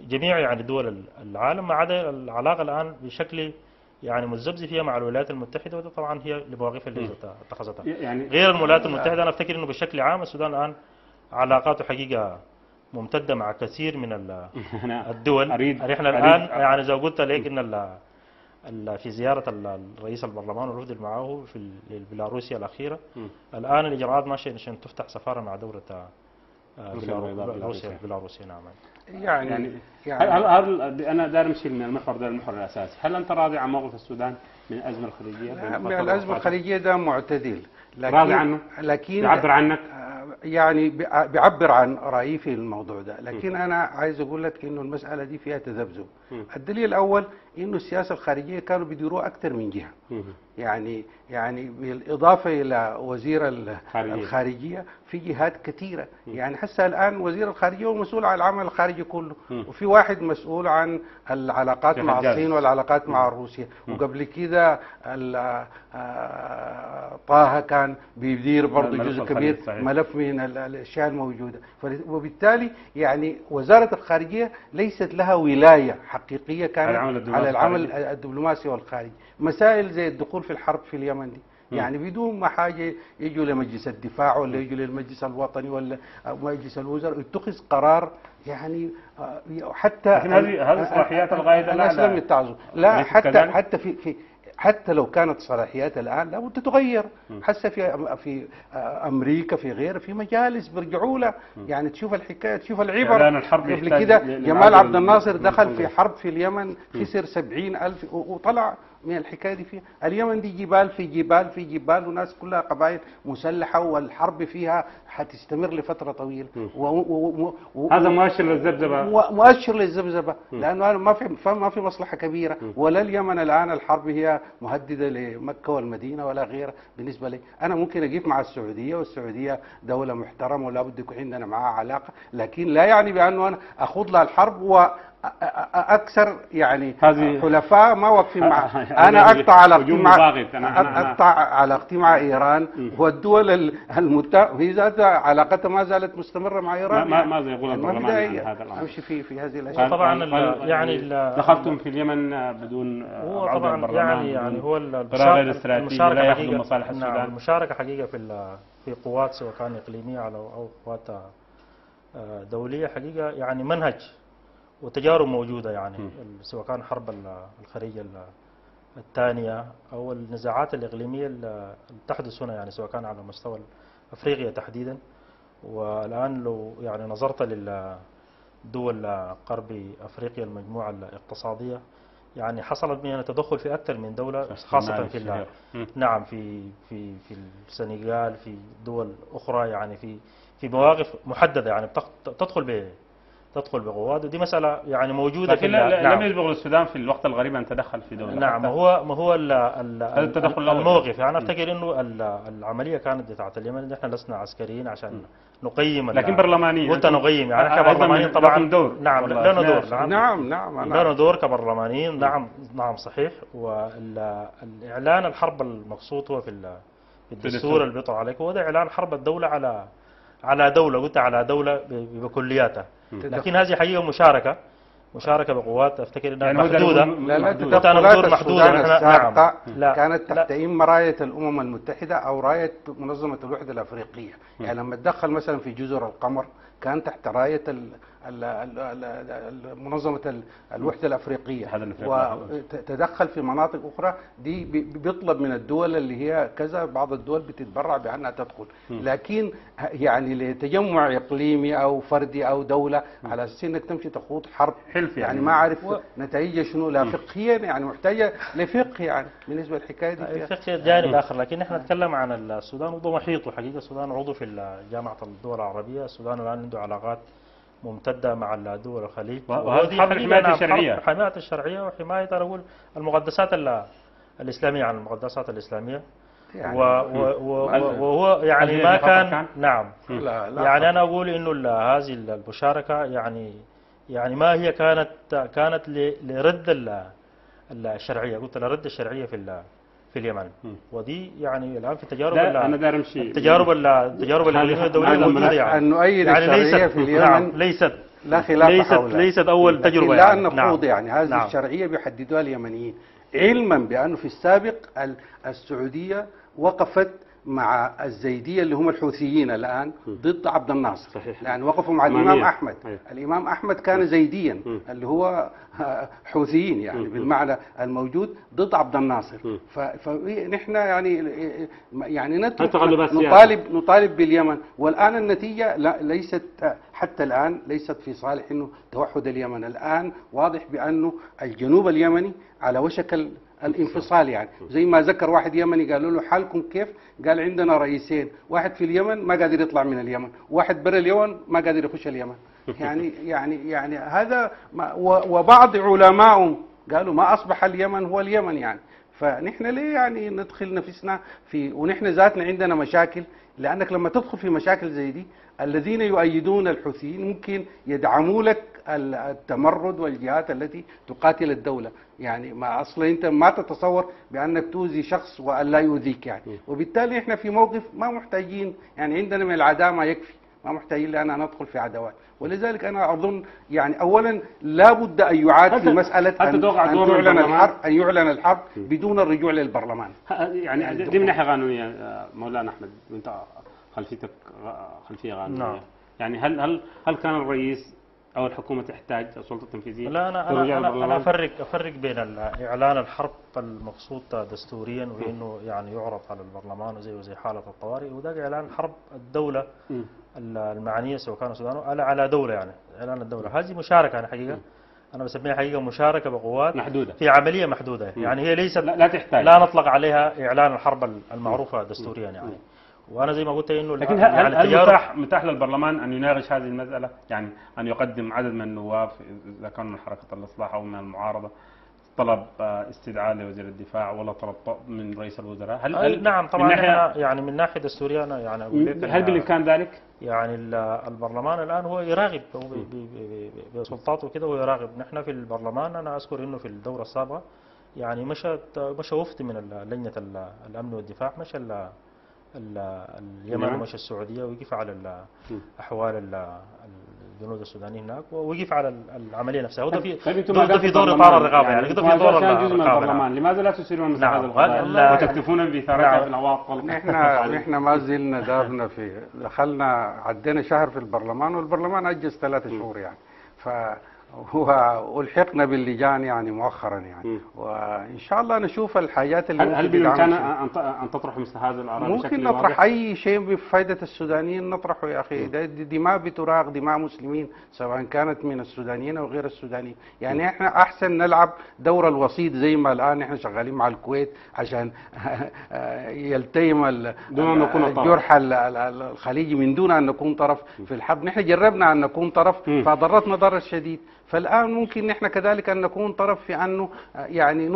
جميع يعني دول العالم، ما عدا العلاقة الآن بشكل يعني متذبذب فيها مع الولايات المتحده، وده طبعا هي المواقف اللي اتخذتها. يعني غير الولايات المتحده، انا افتكر انه بشكل عام السودان الان علاقاته حقيقه ممتده مع كثير من الدول. احنا الان يعني زي ما قلت لك ان في زياره الرئيس البرلمان والوفد اللي معاه في البيلاروسيا الاخيره، الان الاجراءات ماشيه عشان تفتح سفاره مع دوله بيلاروسيا. نعم. يعني هل انا داير امشي من المحور ده المحور الاساسي، هل انت راضي عن موقف السودان من الازمه الخليجيه؟ الازمه الخليجيه ده معتدل، لكن راضي عنه؟ لكن بيعبر عنك؟ يعني بيعبر عن رايي في الموضوع ده، لكن انا عايز اقول لك انه المساله دي فيها تذبذب. الدليل الاول انه السياسه الخارجيه كانوا بيديروها اكثر من جهه. يعني بالاضافه الى وزير الخارجيه في جهات كثيره، يعني حتى الان وزير الخارجيه هو مسؤول عن العمل الخارجي كله، وفي واحد مسؤول عن العلاقات مع الصين والعلاقات مع روسيا، وقبل كده طه كان بيدير برضه جزء كبير ملف من الاشياء الموجوده، وبالتالي يعني وزاره الخارجيه ليست لها ولايه حقيقيه كانت على العمل الدبلوماسي والخارجي. مسائل زي الدخول في الحرب في اليمن دي يعني بدون ما حاجه يجوا لمجلس الدفاع ولا يجوا للمجلس الوطني ولا مجلس الوزراء، اتخذ قرار يعني حتى هذه صلاحيات الغايه لا حتى في حتى لو كانت صلاحيات الان لابد تتغير، حتى في امريكا في غيره في مجالس بيرجعوا لها، يعني تشوف الحكايه تشوف العبر. قبل كده جمال عبد الناصر دخل في حرب في اليمن، خسر 70,000 وطلع من الحكايه دي. فيها اليمن دي جبال في جبال في جبال، وناس كلها قبائل مسلحه، والحرب فيها هتستمر لفتره طويله. هذا مؤشر للذبذبه، مؤشر للذبذبه، لانه ما في مصلحه كبيره، ولا اليمن الان الحرب هي مهدده لمكه والمدينه ولا غيرها. بالنسبه لي انا ممكن اجيب مع السعوديه، والسعوديه دوله محترمه ولا بد يكون عندنا معها علاقه، لكن لا يعني بانه انا اخوض لها الحرب اكثر يعني حلفاء ما واقفين معها. انا اقطع علاقتي مع ايران، والدول المتحده في ذاتها علاقتها ما زالت مستمره مع ايران. ما زي يقول البرلمان هذا الامر امشي في هذه الاشياء. طبعا يعني دخلتم في اليمن بدون طبعا البرلمان، يعني هو المشاركه حقيقه في قوات سواء كان اقليميه او قوات دوليه حقيقه، يعني منهج وتجارب موجودة، يعني سواء كان حرب الخليج الثانية أو النزاعات الإقليمية اللي تحدث هنا، يعني سواء كان على مستوى أفريقيا تحديدا. والآن لو يعني نظرت للدول غرب أفريقيا المجموعة الاقتصادية، يعني حصلت من تدخل في أكثر من دولة، خاصة في نعم في في في السنغال، في دول أخرى، يعني في مواقف محددة، يعني تدخل بقوات، ودي مسألة يعني موجودة. لكن لم يسبق للسودان في الوقت الغريب أن تدخل في دولة. نعم، ما هو الموقف. يعني أفتكر أنه العملية كانت بتاعت اليمن، إحنا لسنا عسكريين عشان نقيم، لكن برلمانيين وأنت نقيم، يعني إحنا برلمانيين طبعا دور. نعم لنا دور. نعم لنا دور كبرلمانيين. نعم صحيح. والإعلان الحرب المقصود هو في الدستور اللي بيطلع عليك، وده إعلان حرب الدولة على دولة، قلت على دولة بكلياتها. لكن هذه حقيقة مشاركة بقوات افتكر انها محدودة. لا تدخلات السودان السابقة كانت تحت إما راية الأمم المتحدة أو راية منظمة الوحدة الأفريقية، يعني لما تدخل مثلا في جزر القمر كان تحت راية منظمة الوحدة الأفريقية، وتدخل في مناطق أخرى. دي بيطلب من الدول اللي هي كذا، بعض الدول بتتبرع بأنها تدخل، لكن يعني لتجمع إقليمي أو فردي أو دولة على أساس إنك تمشي تخوض حرب حلف، يعني ما عارف نتائجها شنو، لا فقهيا يعني محتاجة لفقه، يعني بالنسبة للحكاية دي الفقه جانب آخر. لكن إحنا نتكلم عن السودان وضو محيطه حقيقة. السودان عضو في جامعة الدول العربية، السودان الآن عنده علاقات ممتده مع دول الخليج، وهذه حماية الشرعيه، حمايه الشرعيه وحمايه اقول المقدسات الاسلاميه، عن المقدسات الاسلاميه. يعني وهو يعني ما كان نعم لا يعني انا اقول انه هذه المشاركه يعني ما هي كانت لرد الشرعيه، قلت لرد الشرعيه في اليمن. ودي يعني الان في التجارب انا داير امشي التجارب الاقليميه الدوليه الموجوده، يعني الشرعيه في اليمن نعم ليست اول تجربه، لا نقود يعني هذه الشرعيه بيحددوها اليمنيين، علما بأنه في السابق السعودية وقفت مع الزيدية اللي هم الحوثيين الآن ضد عبد الناصر. صحيح. لأن وقفوا مع الإمام أحمد. الإمام أحمد كان زيديا اللي هو حوثيين يعني بالمعنى الموجود ضد عبد الناصر. فنحن يعني نطالب باليمن، والآن النتيجة ليست حتى الآن ليست في صالح إنه توحد اليمن. الآن واضح بأنه الجنوب اليمني على وشك الانفصال، يعني زي ما ذكر واحد يمني قالوا له حالكم كيف؟ قال عندنا رئيسين، واحد في اليمن ما قادر يطلع من اليمن، واحد برا اليمن ما قادر يخش اليمن. يعني هذا وبعض علمائهم قالوا ما اصبح اليمن هو اليمن. يعني فنحن ليه ندخل نفسنا في ونحن ذاتنا عندنا مشاكل؟ لانك لما تدخل في مشاكل زي دي الذين يؤيدون الحوثيين ممكن يدعموا لك التمرد والجهات التي تقاتل الدولة. يعني ما أصلا أنت ما تتصور بأنك تؤذي شخص وأن لا يؤذيك. وبالتالي إحنا في موقف ما محتاجين، عندنا من العداء ما يكفي، ما محتاجين لأن ندخل في عداوات. ولذلك أنا أظن أولا لا بد أن يعاد في مسألة أن يعلن الحرب بدون الرجوع للبرلمان. دي منحة قانونية مولانا أحمد، أنت خلفيتك خلفية قانونية، هل كان الرئيس أو الحكومة تحتاج السلطة التنفيذية؟ لا، أنا أفرق بين إعلان الحرب المقصود دستوريا وإنه يعرض على البرلمان وزي حالة الطوارئ، وذاك إعلان حرب الدولة المعنية سواء كان السودان على دولة. إعلان الدولة هذه مشاركة، حقيقة أنا بسميها حقيقة مشاركة بقوات محدودة في عملية محدودة. هي ليست لا تحتاج، لا نطلق عليها إعلان الحرب المعروفة دستوريا. وانا زي ما قلت انه لكن هل متاح للبرلمان ان يناقش هذه المساله؟ ان يقدم عدد من النواب اذا كانوا من حركه الاصلاح او من المعارضه طلب استدعاء لوزير الدفاع ولا طلب من رئيس الوزراء؟ هل نعم طبعا من ناحية من ناحيه دستوريه انا هل بالامكان ذلك؟ البرلمان الان هو يراقب بسلطاته كده ويراقب. نحن في البرلمان انا اذكر انه في الدوره السابقه مشى وفد من لجنه الامن والدفاع، مشى اليمن ومشى السعودية ويقف على أحوال الجنود السودانيين هناك ويقف على العملية نفسها. وده في دور إطار الرقابة، ده في دور الرقابة. لماذا لا تسيرون مثل هذا القضايا وتكتفون بإثارتها في العواطل؟ نحن ما زلنا دارنا في عدينا شهر في البرلمان والبرلمان أجز 3 شهور، وألحقنا باللجان مؤخرا. وان شاء الله نشوف الحاجات اللي هل بالامكان ان تطرح مثل هذا العراق؟ ممكن نطرح اي شيء بفائده السودانيين نطرحه يا اخي. دماء بتراق، دماء مسلمين سواء كانت من السودانيين او غير السودانيين. احنا احسن نلعب دور الوسيط زي ما الان احنا شغالين مع الكويت عشان يلتئم الجرح الخليجي من دون ان نكون طرف في الحرب. نحن جربنا ان نكون طرف فضرتنا ضرر شديد، فالآن ممكن نحن كذلك أن نكون طرف في أنه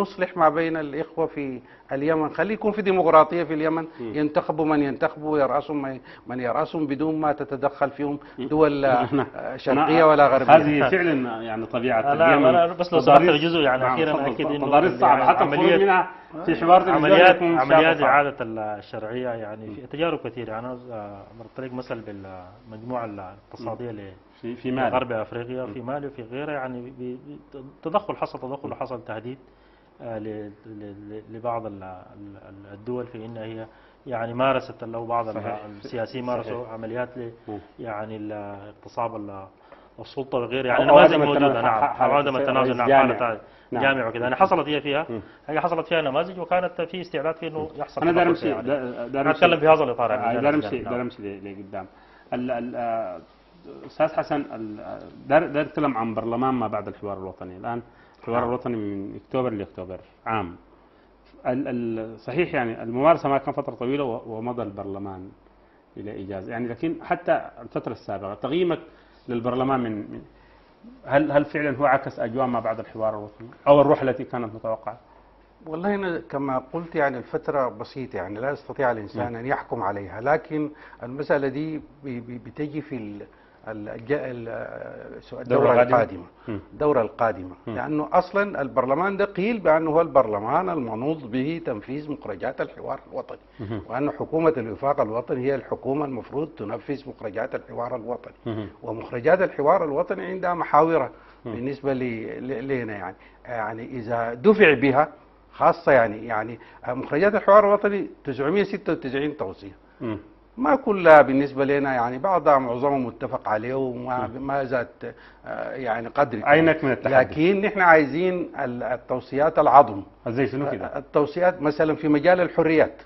نصلح ما بين الإخوة في اليمن. خلي يكون في ديمقراطية في اليمن، ينتخبوا من ينتخبوا ويرأسهم من يرأسهم بدون ما تتدخل فيهم دول شرقية ولا غربية. هذه فعلا طبيعة اليمن. أنا بس لو سمحت جزء أخيرا أكيد إنه تضاريس صعبة حتى الخروج منها في حوار عمليات إعادة الشرعية. في تجارب كثيرة. أنا مرت لك مثل بالمجموعة الاقتصادية في غرب افريقيا، في مالي وفي غيره. تدخل حصل تهديد لبعض الدول في ان هي مارست بعض السياسيين مارسوا عمليات اغتصاب السلطه وغيره. نماذج موجوده. عدم التنازل حالة جامعه وكذا. حصلت هي فيها نماذج وكانت في استعداد في انه يحصل. انا داير امشي اتكلم في هذا الاطار. داير امشي لقدام. أستاذ حسن، ده نتكلم عن برلمان ما بعد الحوار الوطني. الآن الحوار الوطني من أكتوبر لأكتوبر عام. صحيح الممارسة ما كان فترة طويلة ومضى البرلمان إلى إيجاز. لكن حتى الفترة السابقة تقييمك للبرلمان من هل فعلا هو عكس أجواء ما بعد الحوار الوطني أو الروح التي كانت متوقعة؟ والله أنا كما قلت الفترة بسيطة، لا يستطيع الإنسان أن يحكم عليها. لكن المسألة دي بتجي في الدورة القادمة لأنه أصلا البرلمان ده قيل بأنه هو البرلمان المنوط به تنفيذ مخرجات الحوار الوطني، وأن حكومة الوفاق الوطني هي الحكومة المفروض تنفذ مخرجات الحوار الوطني. ومخرجات الحوار الوطني عندها محاورة بالنسبة لنا. إذا دفع بها خاصه يعني مخرجات الحوار الوطني 996 توصيه ما كلها بالنسبه لنا يعني بعضها معظمها متفق عليه وما زالت يعني قدر عينك من التحدي. لكن نحن عايزين التوصيات العظم. زي شنو كده؟ التوصيات مثلا في مجال الحريات.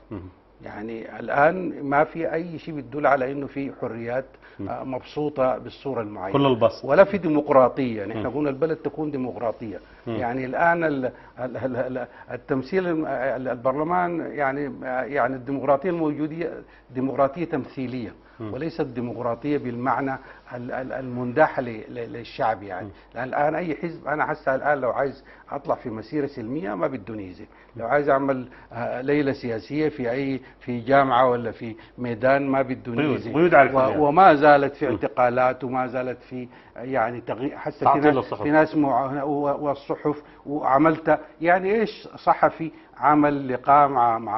يعني الان ما في اي شيء بيدل على انه في حريات مبسوطه بالصوره المعينه كل البسط ولا في ديمقراطيه. نحن قلنا البلد تكون ديمقراطيه. يعني الان التمثيل البرلمان يعني الديمقراطيه الموجوده ديمقراطيه تمثيليه وليست ديمقراطيه بالمعنى المنداح للشعب. يعني لان الان اي حزب انا حاسه الان لو عايز اطلع في مسيره سلميه ما بدوني زي لو عايز اعمل ليله سياسيه في جامعه ولا في ميدان ما بدوني زي وما زالت في اعتقالات وما زالت في يعني حتى في ناس والصحف وعملت يعني ايش صحفي عمل لقاء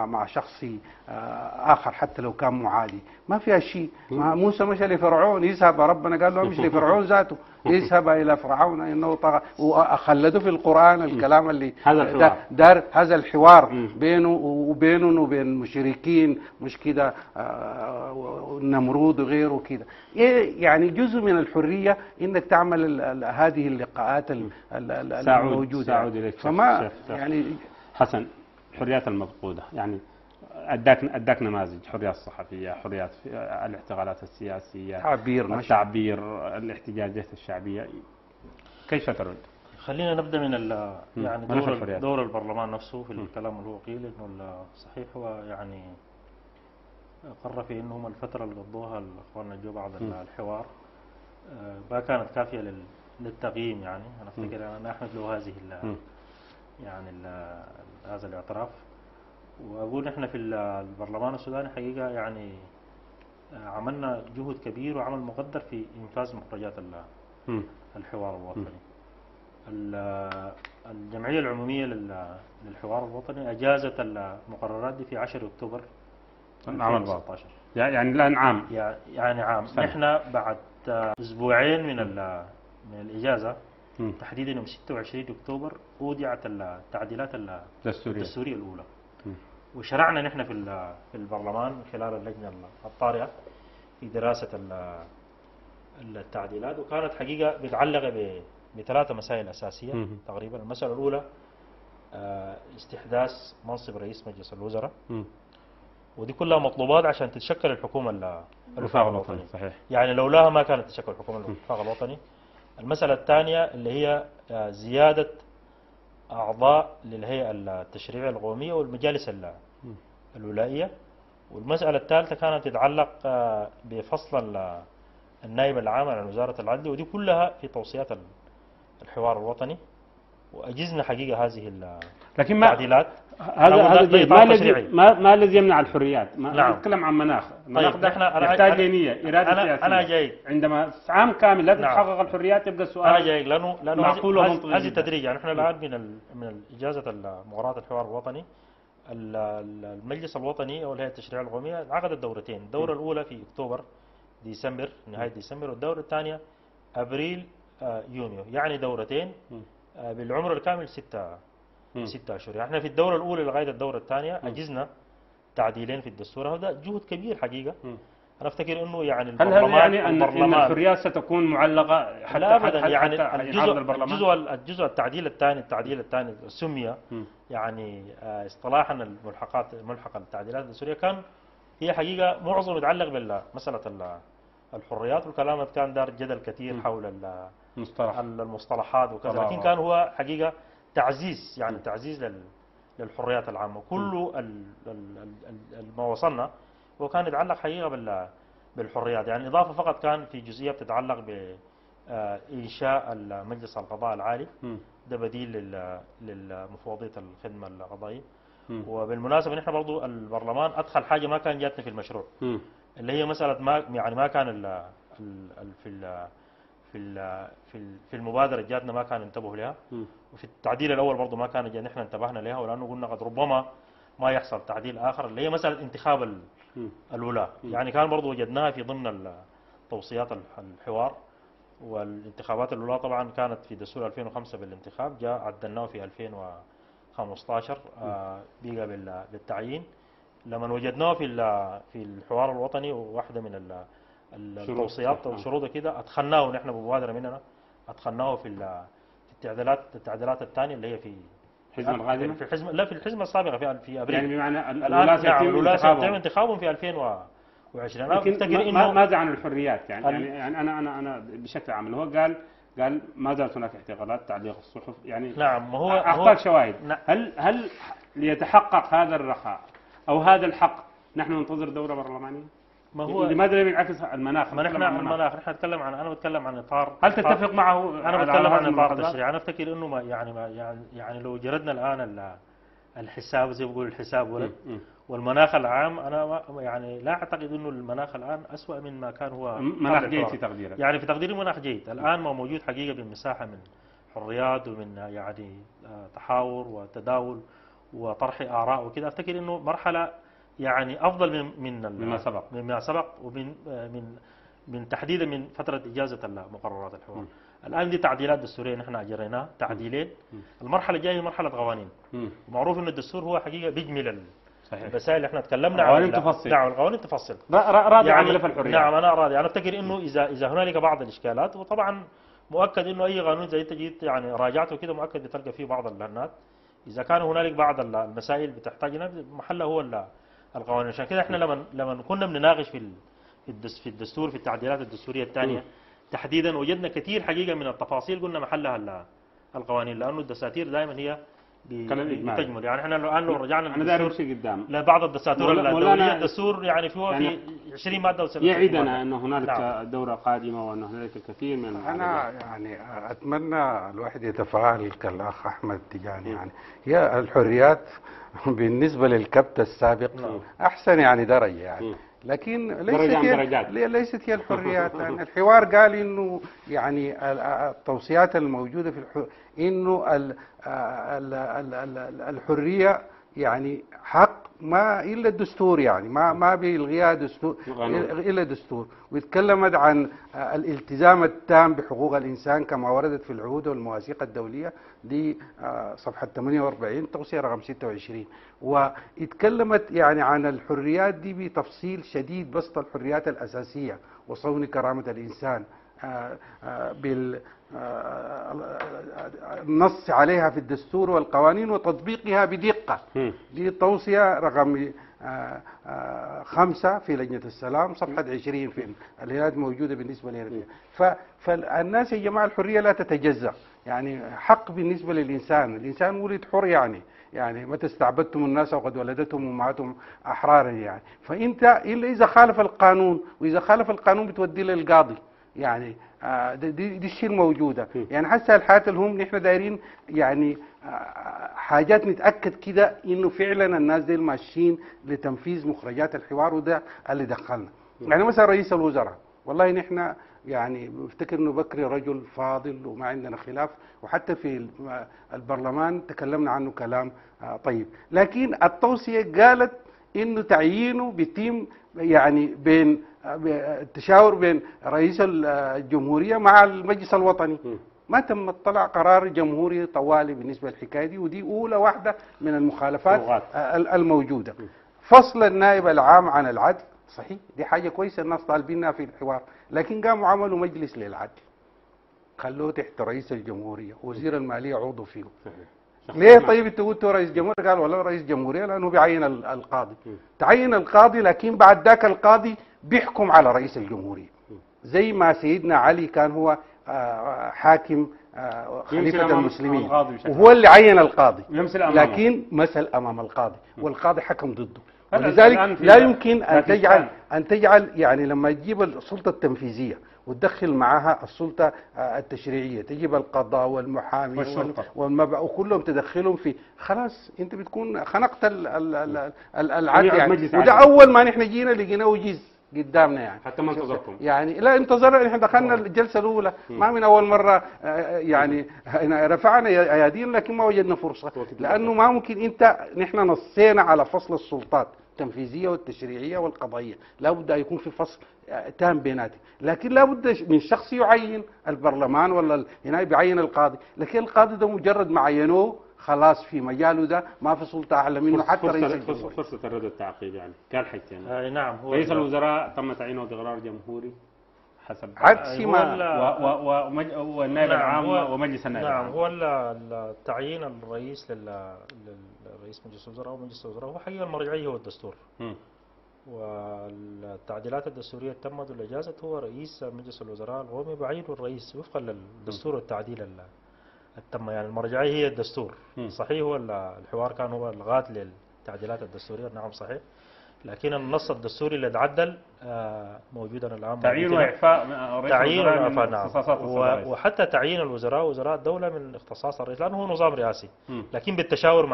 مع شخصي اخر حتى لو كان معادي ما فيها شيء. موسى مشى لفرعون يذهب ربنا قال له مش لفرعون ذاته يذهب الى فرعون انه طغى واخلده في القران الكلام اللي دار هذا الحوار بينه وبين المشركين مش كده النمرود وغيره كده. يعني جزء من الحريه انك تعمل هذه اللقاءات الموجوده فما يعني حسن الحريات المفقودة. يعني أداك نماذج حريات الصحفية حريات الاعتقالات السياسية التعبير الاحتجاجات الشعبية كيف ترد؟ خلينا نبدأ من يعني دور البرلمان نفسه في الكلام اللي هو قيل إنه صحيح هو يعني قرر في إنهم الفترة اللي قضوها الأخوان الجو بعد الحوار ما كانت كافية للتقييم. يعني أنا أفتكر أنا أحمد له هذه يعني هذا الاعتراف واقول احنا في البرلمان السوداني حقيقه يعني عملنا جهد كبير وعمل مقدر في انفاذ مخرجات الحوار الوطني. الجمعيه العموميه للحوار الوطني اجازت المقررات دي في 10 اكتوبر 2019 يعني الان عام يعني عام سنة. احنا بعد اسبوعين من الاجازه تحديدا يوم 26 اكتوبر اودعت التعديلات الدستورية الاولى وشرعنا نحن في البرلمان خلال اللجنه الطارئه في دراسه التعديلات وكانت حقيقه متعلقه بثلاثه مسائل اساسيه تقريبا. المساله الاولى استحداث منصب رئيس مجلس الوزراء ودي كلها مطلوبات عشان تتشكل الحكومه الوفاق الوطني صحيح. يعني لولاها ما كانت تتشكل الحكومه الوفاق الوطني. المسألة الثانية اللي هي زيادة أعضاء للهيئة التشريعية القومية والمجالس الولائية. والمسألة الثالثة كانت تتعلق بفصل النائب العام عن وزارة العدل ودي كلها في توصيات الحوار الوطني وأجزنا حقيقة هذه التعديلات. ما الذي يمنع الحريات؟ ما نتكلم عن مناخ. طيب نحتاج نية إرادة سياسية. أنا جايك عندما عام كامل لا تتحقق الحريات يبقى السؤال. أنا جايك لأنه معقول ومنطقي. هذه تدريج. يعني نحن الآن من إجازة مباراة الحوار الوطني المجلس الوطني أو الهيئة التشريعية القومية عقدت دورتين. الدورة الأولى في أكتوبر ديسمبر نهاية ديسمبر والدورة الثانية أبريل يونيو. يعني دورتين بالعمر الكامل 6 أشهر. يعني احنا في الدورة الأولى لغاية الدورة الثانية أجزنا تعديلين في الدستور. هذا جهد كبير حقيقة. أنا أفتكر أنه يعني البرلمان يعني أن الحريات ستكون معلقة حتى لا أبدا. يعني حتى الجزء التعديل الثاني سمي يعني اصطلاحا ملحق التعديلات الدستورية كان هي حقيقة معظم يتعلق بالمسألة الحريات والكلام كان دار جدل كثير حول المصطلحات وكذا لكن كان هو حقيقة تعزيز يعني تعزيز للحريات العامة. كل ما وصلنا وكان يتعلق حقيقة بالحريات. يعني إضافة فقط كان في جزئية بتتعلق بإنشاء مجلس القضاء العالي ده بديل لمفوضية الخدمة القضائية. وبالمناسبة نحن برضو البرلمان أدخل حاجة ما كان جاتنا في المشروع اللي هي مسألة ما كان في المبادرة جاتنا ما كان انتبهوا لها وفي التعديل الأول برضو ما كان جاتنا نحن انتبهنا لها ولأنه قلنا قد ربما ما يحصل تعديل آخر اللي هي مسألة انتخاب الولاة. يعني كان برضو وجدناها في ضمن توصيات الحوار. والانتخابات الولاة طبعا كانت في دستور 2005 بالانتخاب جاء عدلناه في 2000 15 بيقى بالتعيين. لما وجدناه في الحوار الوطني وواحدة من التوصيات والشروط كده أدخلناه نحن بمبادرة مننا، أدخلناه في التعديلات الثانية اللي هي في الحزمة القادمة، في الحزمة لا في الحزمة السابقة في أبريل، يعني بمعنى الولاة سيتم انتخابهم في 2020. أنا ماذا عن الحريات يعني أنا بشكل عام هو قال ما زالت هناك اعتقالات، تعليق الصحف، يعني نعم هو أحتاج شواهد. هل ليتحقق هذا الرخاء أو هذا الحق نحن ننتظر دورة برلمانية؟ ما هو لماذا بينعكس المناخ؟ ما نحن عن المناخ، نحن نتكلم عن أنا بتكلم عن إطار. هل تتفق معه؟ أنا بتكلم عن إطار تشريعي. أنا أفتكر إنه ما يعني لو جردنا الآن الحساب زي ما بقول الحساب والمناخ العام، أنا يعني لا أعتقد أنه المناخ الآن أسوأ من ما كان هو. مناخ جيد في تقديرك؟ يعني في تقديري مناخ جيد الآن، ما موجود حقيقة بالمساحة من حريات ومن يعني تحاور وتداول وطرح آراء وكذا. أفتكر أنه مرحلة يعني أفضل مما سبق ومن من من تحديدا من فترة إجازة مقررات الحوار. الآن دي تعديلات دستورية نحن أجريناها تعديلين. المرحلة الجاية مرحلة قوانين، ومعروف أن الدستور هو حقيقة بيجمل الرسائل اللي احنا تكلمنا عنها. القوانين تفصل راضي عن ملف الحرية. نعم أنا راضي. أنا أفتكر أنه إذا هنالك بعض الإشكالات، وطبعا مؤكد أنه أي قانون زي أنت جيت يعني راجعته كده مؤكد بتلقى فيه بعض اللهنات. إذا كان هنالك بعض المسائل بتحتاجنا محله هو القوانين. عشان كده احنا لما كنا بنناقش في الدستور في التعديلات الدستورية الثانية تحديدا، وجدنا كثير حقيقة من التفاصيل قلنا محلها القوانين، لأنه الدساتير دائما هي بتجمل. يعني احنا الآن لو رجعنا أنا داير أمشي قدام لبعض الدساتور الدولية، الدستور يعني فيه في 20 مادة و30 يعيدنا أن هنالك دورة قادمة وأن هنالك الكثير من أنا يعني أتمنى الواحد يتفاعل كالأخ أحمد التجاني. يعني هي الحريات بالنسبة للكبت السابق أحسن يعني درجة يعني، لكن ليست هي الحريات. يعني الحوار قال انه يعني التوصيات الموجوده في انه الحريه يعني حق ما الا الدستور، يعني ما بيلغيها دستور الا الدستور. واتكلمت عن الالتزام التام بحقوق الانسان كما وردت في العهود والمواثيق الدوليه، دي صفحه 48 توصيه رقم 26. واتكلمت يعني عن الحريات دي بتفصيل شديد، بسط الحريات الاساسيه وصون كرامه الانسان بالنص عليها في الدستور والقوانين وتطبيقها بدقة. دي توصية رقم 5 في لجنة السلام صفحة 20 في الهيئات موجودة بالنسبة للحرية. فالناس يا جماعة الحرية لا تتجزأ، يعني حق بالنسبة للإنسان. الإنسان ولد حر، يعني متى استعبدتم الناس وقد ولدتهم أمهاتهم أحرارا. يعني فأنت إلا إذا خالف القانون، وإذا خالف القانون بتودي للقاضي. يعني دي الشيء الموجودة. يعني حتى الحالات اللي هم نحن دايرين يعني حاجات نتأكد كده إنه فعلا الناس دي ماشيين لتنفيذ مخرجات الحوار، وده اللي دخلنا. يعني مثلا رئيس الوزراء، والله نحن يعني بفتكر إنه بكري رجل فاضل وما عندنا خلاف، وحتى في البرلمان تكلمنا عنه كلام طيب. لكن التوصية قالت إنه تعيينه بيتم يعني بين التشاور بين رئيس الجمهورية مع المجلس الوطني. ما تم اطلاع قرار جمهوري طوالي بالنسبة للحكاية دي، ودي أولى واحدة من المخالفات الموجودة. فصل النائب العام عن العدل، صحيح دي حاجة كويسة الناس طالبينها في الحوار، لكن قاموا عملوا مجلس للعدل خلوه تحت رئيس الجمهورية، وزير المالية عضو فيه. ليه طيب انت قلت رئيس جمهورية؟ قال والله رئيس جمهورية لأنه بيعين القاضي. تعين القاضي، لكن بعد ذاك القاضي بيحكم على رئيس الجمهورية، زي ما سيدنا علي كان هو حاكم خليفة المسلمين، وهو اللي عين القاضي، لكن مثل أمام القاضي والقاضي حكم ضده. ولذلك لا يمكن أن تجعل يعني لما تجيب السلطة التنفيذية وتدخل معها السلطة التشريعية، تجيب القضاء والمحامي والشرطة وكلهم تدخلهم في، خلاص انت بتكون خنقت العدل. يعني وده اول ما نحن جينا لقيناه وجيز قدامنا. يعني حتى ما انتظركم، يعني لا انتظرنا، احنا دخلنا الجلسه الاولى ما من اول مره يعني رفعنا ايادينا، لكن ما وجدنا فرصه، لانه ما ممكن انت نحن نصينا على فصل السلطات التنفيذيه والتشريعيه والقضائيه، لابد ان يكون في فصل تام بيناتهم، لكن لابد من شخص يعين البرلمان ولا هنا بيعين القاضي، لكن القاضي ده مجرد ما عينوه خلاص في مجاله ده ما في سلطه اعلى منه حتى رئيس الجمهوريه. فرصه الرد التعقيب يعني كان حاجتين. نعم هو رئيس الوزراء تم تعيينه بقرار جمهوري حسب عكس ما والنائب العام ومجلس النائب. نعم هو التعيين الرئيس للرئيس مجلس الوزراء ومجلس الوزراء هو حقيقه المرجعيه والدستور. والتعديلات الدستورية تمت واللي جازت هو رئيس مجلس الوزراء القومي بعينه الرئيس وفقا للدستور والتعديل التم. يعني المرجعية هي الدستور. صحيح هو الحوار كان هو الغاء للتعديلات الدستورية. نعم صحيح، لكن النص الدستوري اللي اتعدل موجودا الان. تعيين واعفاء تعيين وإعفاء نعم، وحتى تعيين الوزراء وزراء الدولة من اختصاص الرئيس لأنه هو نظام رئاسي، لكن بالتشاور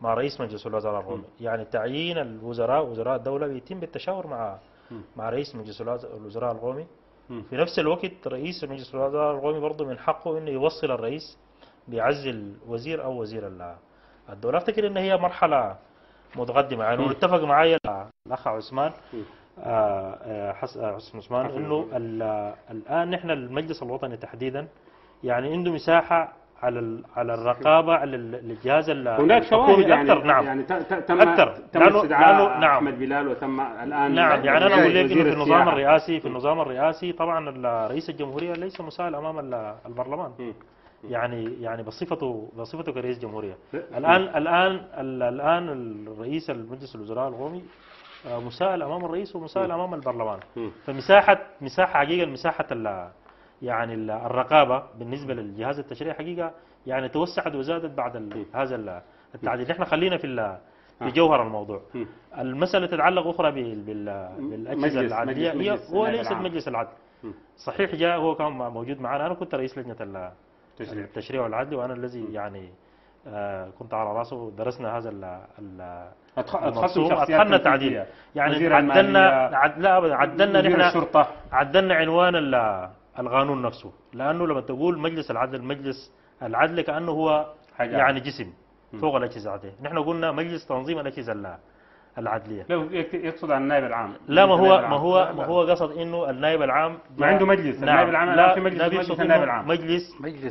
مع رئيس مجلس الوزراء القومي. يعني تعيين الوزراء وزراء الدولة بيتم بالتشاور مع رئيس مجلس الوزراء القومي. في نفس الوقت رئيس مجلس الوزراء القومي برضه من حقه انه يوصل الرئيس بيعزل وزير او وزير الدولة. افتكر ان هي مرحلة متقدمة. يعني اتفق معايا الاخ عثمان حسن عثمان انه الان نحن المجلس الوطني تحديدا يعني عنده مساحة على الرقابه للجهاز الحكومي يعني اكثر. نعم يعني تم استدعاء نعم احمد بلال وتم الان. نعم يعني انا اقول لك في النظام الرئاسي طبعا رئيس الجمهوريه ليس مساءل امام البرلمان. يعني بصفته كرئيس جمهوريه الان الرئيس المجلس الوزراء القومي مساءل امام الرئيس ومساءل امام البرلمان. فمساحه حقيقه مساحه يعني الرقابه بالنسبه للجهاز التشريعي حقيقه يعني توسعت وزادت بعد هذا التعديل. نحن خلينا في جوهر الموضوع. المساله تتعلق اخرى بالاجهزه العدليه. هو ليس مجلس العدل. صحيح جاء هو كان موجود معنا. انا كنت رئيس لجنه التشريع والعدل وانا الذي يعني كنت على راسه. درسنا هذا أدخلنا تعديل يعني عدلنا نحن عدلنا عنوان القانون نفسه. لانه لما تقول مجلس العدل كانه هو يعني جسم فوق الاجهزه العدليه. نحن قلنا مجلس تنظيم الاجهزه العدليه. لا يقصد على النائب العام. لا ما هو قصد انه النائب العام ما عنده مجلس. النائب العام لا في مجلس النائب العام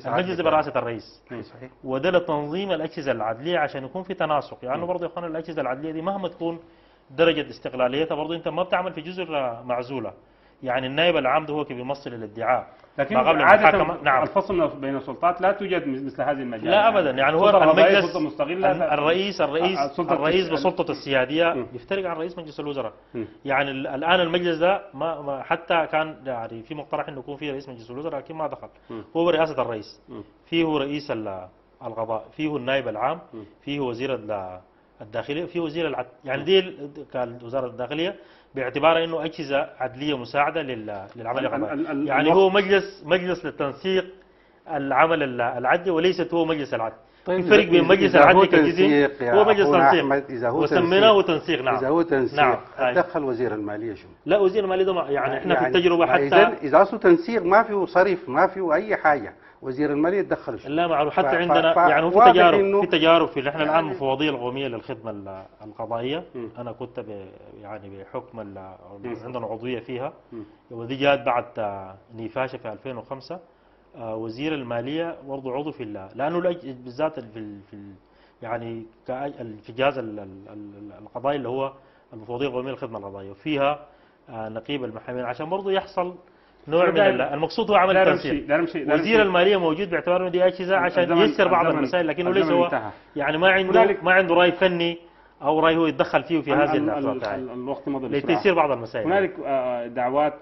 مجلس برئاسه الرئيس. صحيح. وده لتنظيم الاجهزه العدليه عشان يكون في تناسق. يعني برضه يا اخوان الاجهزه العدليه دي مهما تكون درجه استقلاليتها برضه انت ما بتعمل في جزر معزوله. يعني النائب العام ده هو كي بيمثل الادعاء. لكن عادة نعم الفصل بين السلطات لا توجد مثل هذه المجال. لا ابدا. يعني هو المجلس الرئيس بسلطته السياديه يفترق عن رئيس مجلس الوزراء. يعني الان المجلس ده ما حتى كان يعني في مقترح انه يكون فيه رئيس مجلس الوزراء لكن ما دخل. هو برئاسه الرئيس. فيه رئيس القضاء، فيه النائب العام، فيه وزير الداخليه، فيه وزير العدل. يعني دي وزاره الداخليه باعتبار انه اجهزه عدليه مساعده للعمل القضائي. يعني هو مجلس للتنسيق العمل العدلي وليست هو مجلس العدل. طيب الفرق بين مجلس العدل كجزء هو مجلس تنسيق وسميناه تنسيق. نعم اذا هو تنسيق تدخل وزير الماليه شو؟ لا وزير الماليه ده يعني احنا في التجربه حتى اذا اصله تنسيق ما فيه صرف ما فيه اي حاجه. وزير الماليه تدخل لا معروف حتى عندنا يعني في تجارب في احنا الان المفوضيه القوميه للخدمه القضائيه. انا كنت يعني بحكم عندنا عضويه فيها ودي جات بعد نيفاشا في 2005. وزير الماليه برضه عضو في لانه بالذات يعني في الجهاز القضائي اللي هو المفوضيه القوميه للخدمه القضائيه وفيها نقيب المحامين عشان برضه يحصل نوع من المقصود هو عمل التنسيق. وزير الماليه موجود باعتبار انه دي اجهزه عشان ييسر بعض المسائل لكنه ليس هو يعني ما عنده راي فني او راي هو يتدخل فيه في هذه الافراد. الوقت مضى لتيسير بعض المسائل. هنالك دعوات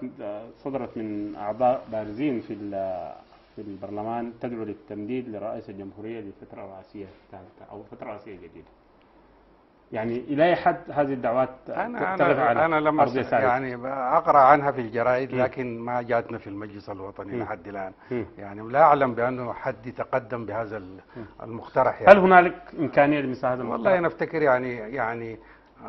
صدرت من اعضاء بارزين في البرلمان تدعو للتمديد لرئيس الجمهوريه لفتره رئاسيه ثالثه او فتره رئاسيه جديده. يعني الى اي حد هذه الدعوات تتفق على انا لم يعني اقرا عنها في الجرائد لكن ما جاتنا في المجلس الوطني لحد الان. يعني لا اعلم بانه حد يتقدم بهذا المقترح. يعني هل هنالك امكانيه لمثل هذا المقترح؟ والله انا افتكر يعني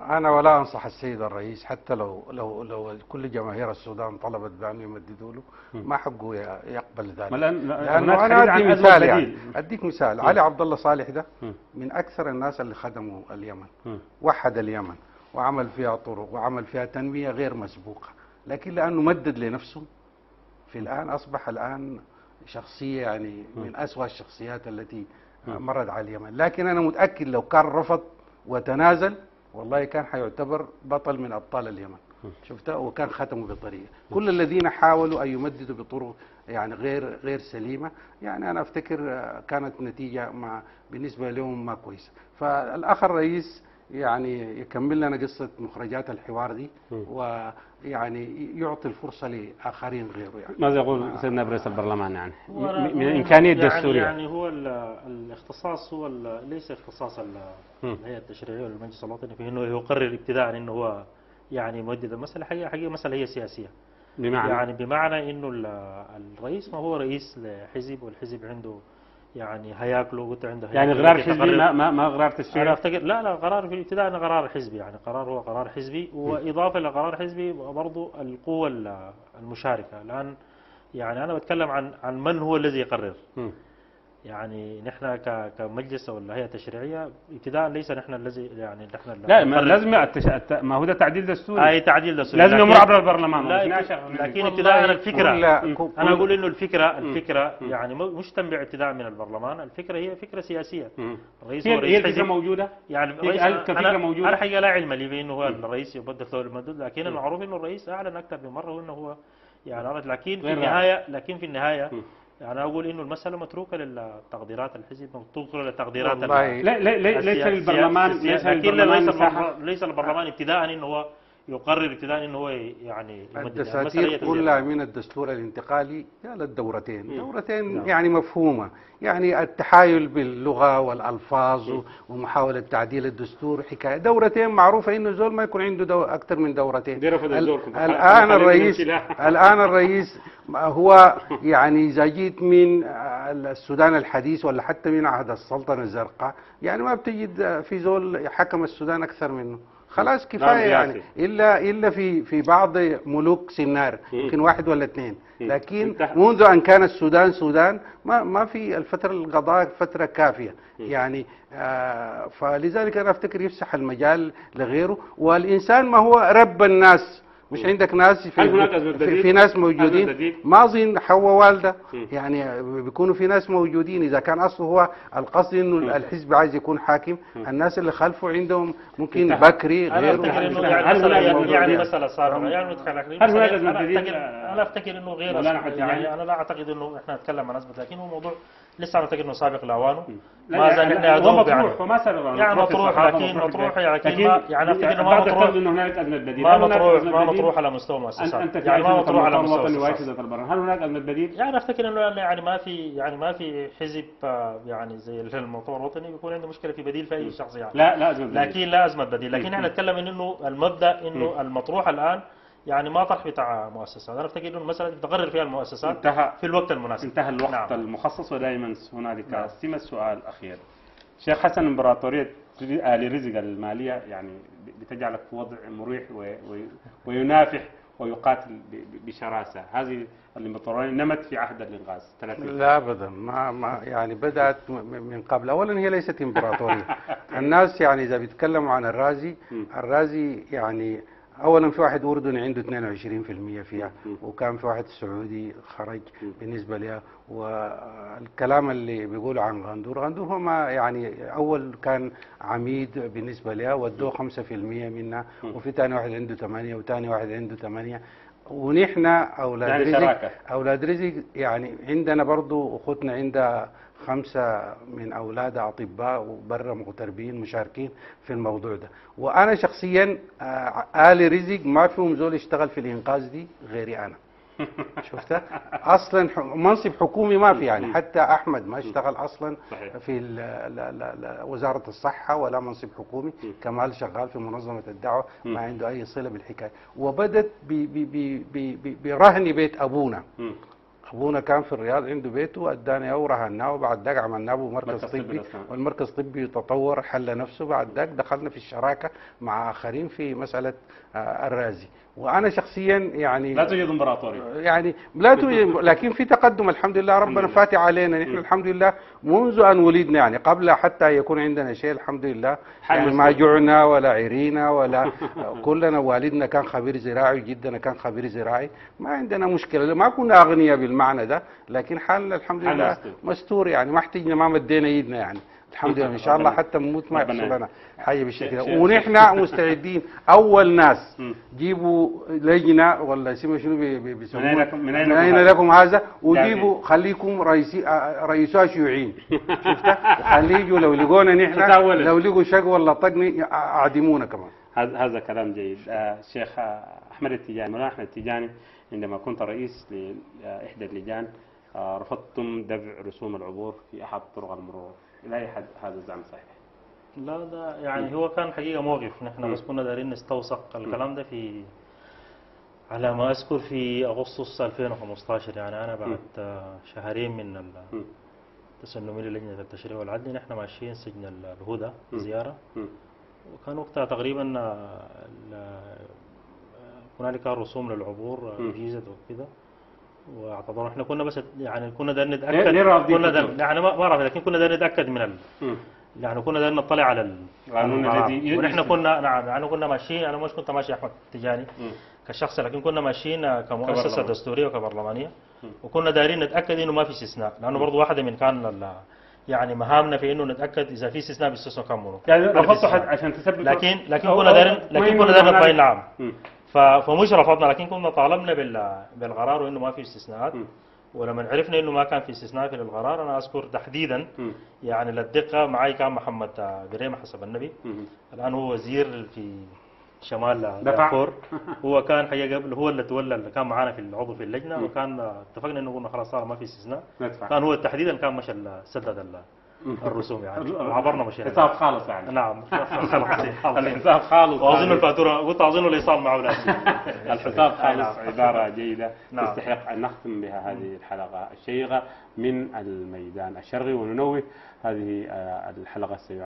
انا ولا انصح السيد الرئيس حتى لو كل جماهير السودان طلبت بان يمددوا له ما حقه يقبل ذلك. لانه انا ادي مثال يعني اديك مثال. علي عبد الله صالح ده من اكثر الناس اللي خدموا اليمن. وحد اليمن وعمل فيها طرق وعمل فيها تنميه غير مسبوقه. لكن لانه مدد لنفسه في الان اصبح الان شخصيه يعني من اسوأ الشخصيات التي مرض على اليمن. لكن أنا متأكد لو كان رفض وتنازل والله كان هيعتبر بطل من أبطال اليمن. شفته، وكان ختموا بالطريقة. كل الذين حاولوا أن يمددوا بطرق يعني غير سليمة، يعني أنا أفتكر كانت نتيجة بالنسبة لهم ما كويسة. فالأخ الرئيس يعني يكمل لنا قصة مخرجات الحوار دي، ويعني يعطي الفرصة لآخرين غيره. يعني ماذا يقول سيدنا برئيس البرلمان يعني من إمكانية الدستورية؟ يعني هو الاختصاص هو ليس اختصاص الهيئة التشريعية والمجلس الوطني في إنه يقرر ابتداء إنه هو يعني مودد المسألة. حقيقة مسألة هي سياسية، بمعنى إنه الرئيس ما هو رئيس لحزب، والحزب عنده يعني هياكله، قلت عنده هياكله يعني غرار حزبي، ما غرار تشريعي. انا افتكر لا قرار في الابتداء انه قرار حزبي، يعني قرار هو قرار حزبي، واضافه لقرار حزبي برضه القوى المشاركه. الان يعني انا بتكلم عن من هو الذي يقرر. يعني نحن كمجلس او الهيئه التشريعيه ابتداء ليس نحن الذي يعني نحن لا لازم ما هو ده تعديل دستوري، اي تعديل دستوري لازم يمر عبر البرلمان، لكن ابتداء الفكره انا اقول انه الفكره يعني مش تنبع ابتداء من البرلمان. الفكره هي فكره سياسيه. الرئيس هو رئيس الفكره موجوده، يعني الفكره موجوده. انا حقيقه لا علم لي بانه هو الرئيس يبدل ثوره المدد، لكن المعروف انه الرئيس اعلن اكثر من مره انه هو يعني اراد، لكن في النهايه يعني أقول إنه المسألة متروكة للتقديرات الحزب، متروكة للتقديرات ليس البرلمان ابتداء إنه هو يقرر، ابتداء إنه هو يعني الدساتير كلها من الدستور الانتقالي للدورتين، دورتين يعني مفهومة، يعني التحايل باللغة والألفاظ ومحاولة تعديل الدستور حكاية. دورتين معروفة إنه زول ما يكون عنده أكثر من دورتين. الآن الرئيس هو يعني إذا جيت من السودان الحديث ولا حتى من عهد السلطنة الزرقاء، يعني ما بتجد في زول حكم السودان أكثر منه، خلاص كفاية يعني، إلا في بعض ملوك سنار يمكن واحد ولا اثنين، لكن منذ أن كان السودان سودان ما في الفترة القضاء فترة كافية يعني. فلذلك أنا أفتكر يفسح المجال لغيره. والإنسان ما هو رب الناس، مش عندك ناس في ناس موجودين، ما اظن حوا والده يعني بيكونوا في ناس موجودين. اذا كان اصله هو القصد انه الحزب عايز يكون حاكم، الناس اللي خلفه عندهم ممكن بكري غيره. يعني مساله صارمه يعني انا افتكر انه غير يعني انا لا اعتقد انه احنا نتكلم عن ازمه، لكن هو موضوع لسه اعتقد انه سابق لاوانه، ما زال احنا مطروح يعني مطروح يعني افتكر انه ما مطروح انه هناك ازمه بديل، ما مطروح على مستوى المؤسسات يعني ما مطروح على مستوى الوحدة البرلمان. هل هناك أزمة بديل؟ يعني أفتكر إنه يعني ما في حزب يعني زي المؤتمر الوطني بيكون عنده مشكلة في بديل في أي شخص يعني. لا أزمة بديل. لكن لا أزمة بديل، لكن إحنا نتكلم إنه المبدأ إنه المطروح الآن يعني ما طرح بتاع مؤسسات. أنا أفتكر إنه المسألة تقرر فيها المؤسسات في الوقت المناسب. انتهى الوقت المخصص، ودائما هنالك سمة السؤال الأخير. شيخ حسن، إمبراطورية آل رزق المالية يعني بتجعلك في وضع مريح وينافح ويقاتل بشراسة. هذه الإمبراطورية نمت في عهد الإنغاز. لا أبدا، ما يعني بدأت من قبل. أولا هي ليست إمبراطورية. الناس يعني إذا بيتكلموا عن الرازي يعني أولا في واحد أردني عنده 22% فيها، وكان في واحد سعودي خرج بالنسبة لها. والكلام اللي بيقولوا عن غندور هو ما يعني أول كان عميد بالنسبة لها ودوه 5% منها، وفي تاني واحد عنده 8 وتاني واحد عنده 8. ونحن أولاد رزق يعني عندنا برضو أخوتنا عندها 5 من أولاد أطباء وبرا مغتربين مشاركين في الموضوع ده. وأنا شخصيا آل رزق ما فيهم زول يشتغل في الإنقاذ دي غيري أنا. شفتها أصلا منصب حكومي ما في، يعني حتى أحمد ما اشتغل أصلا في وزارة الصحة ولا منصب حكومي. كمال شغال في منظمة الدعوة، ما عنده أي صلة بالحكاية. وبدت برهن بيت أبونا كان في الرياض عنده بيته، وأداني ورهناه، وبعد ذاك عملنا به مركز طبي، والمركز الطبي تطور حل نفسه. بعد ذاك دخلنا في الشراكة مع آخرين في مسألة الرازي. وأنا شخصيا يعني لا توجد إمبراطورية، يعني لا توجد، لكن في تقدم الحمد لله. ربنا فاتح علينا نحن الحمد لله منذ أن ولدنا، يعني قبل حتى يكون عندنا شيء الحمد لله، يعني ما جوعنا ولا عرينا ولا كلنا. والدنا كان خبير زراعي، جدنا كان خبير زراعي، ما عندنا مشكلة، ما كنا أغنياء بالمعنى معنا ده، لكن حل الحمد لله مستور يعني، ما احتجنا ما مدينا ايدنا يعني الحمد لله. ان شاء الله حتى نموت ما يحصل لنا حاجه بالشكل ده، ونحن مستعدين اول ناس جيبوا لجنه ولا اسمها شنو بيسموها من اين لكم هذا، وجيبوا خليكم رئيسها شيوعيين شفت، وخليجوا لو لقونا نحن لو لقوا شق ولا طقني اعدمونا كمان. هذا كلام جيد. الشيخ احمد التجاني، مولانا احمد التجاني، عندما كنت رئيس لاحدى اللجان رفضتم دفع رسوم العبور في احد طرق المرور، لا يحد هذا الزعم صحيح؟ لا ده يعني هو كان حقيقه موقف نحن بس كنا دارين نستوثق الكلام ده في على ما اذكر في اغسطس 2015 يعني انا بعد شهرين من تسنمي للجنه التشريع والعدل نحن ماشيين سجن الهدى زياره وكان وقتها تقريبا هنالك رسوم للعبور جيزت وكذا واعتبروا احنا كنا بس يعني كنا دايرين نتاكد يعني ما اعرف لكن كنا دايرين نتاكد من يعني كنا دايرين نطلع على القانون الذي ونحن كنا نعم يعني كنا ماشيين انا مش كنت ماشي احمد التجاني كشخص لكن كنا ماشيين كمؤسسه دستوريه وكبرلمانيه وكنا دايرين نتاكد انه ما في استثناء لانه برضه واحده من كان يعني مهامنا في انه نتاكد اذا في استثناء باستثناء كان منو يعني رفضتوا عشان تثبت لكن كنا دايرين نطلع نعم فمش رفضنا لكن كنا طالبنا بالقرار وانه ما في استثناءات ولما عرفنا انه ما كان في استثناء في القرار انا اذكر تحديدا يعني للدقه معي كان محمد بريمة حسب النبي الان هو وزير في شمال دارفور هو كان حقيقه قبل هو اللي تولى اللي كان معانا في العضو في اللجنه وكان اتفقنا انه قلنا خلاص صار ما في استثناء كان هو تحديدا كان مشى سدد الرسوم يعني عبرنا مشينا حساب خالص يعني نعم الحساب خالص واظن الفاتوره قلت اظن الايصال مع اولادي الحساب خالص عباره جيده تستحق ان نختم بها هذه الحلقه الشيقه من الميدان الشرقي وننوه هذه الحلقه السيئه.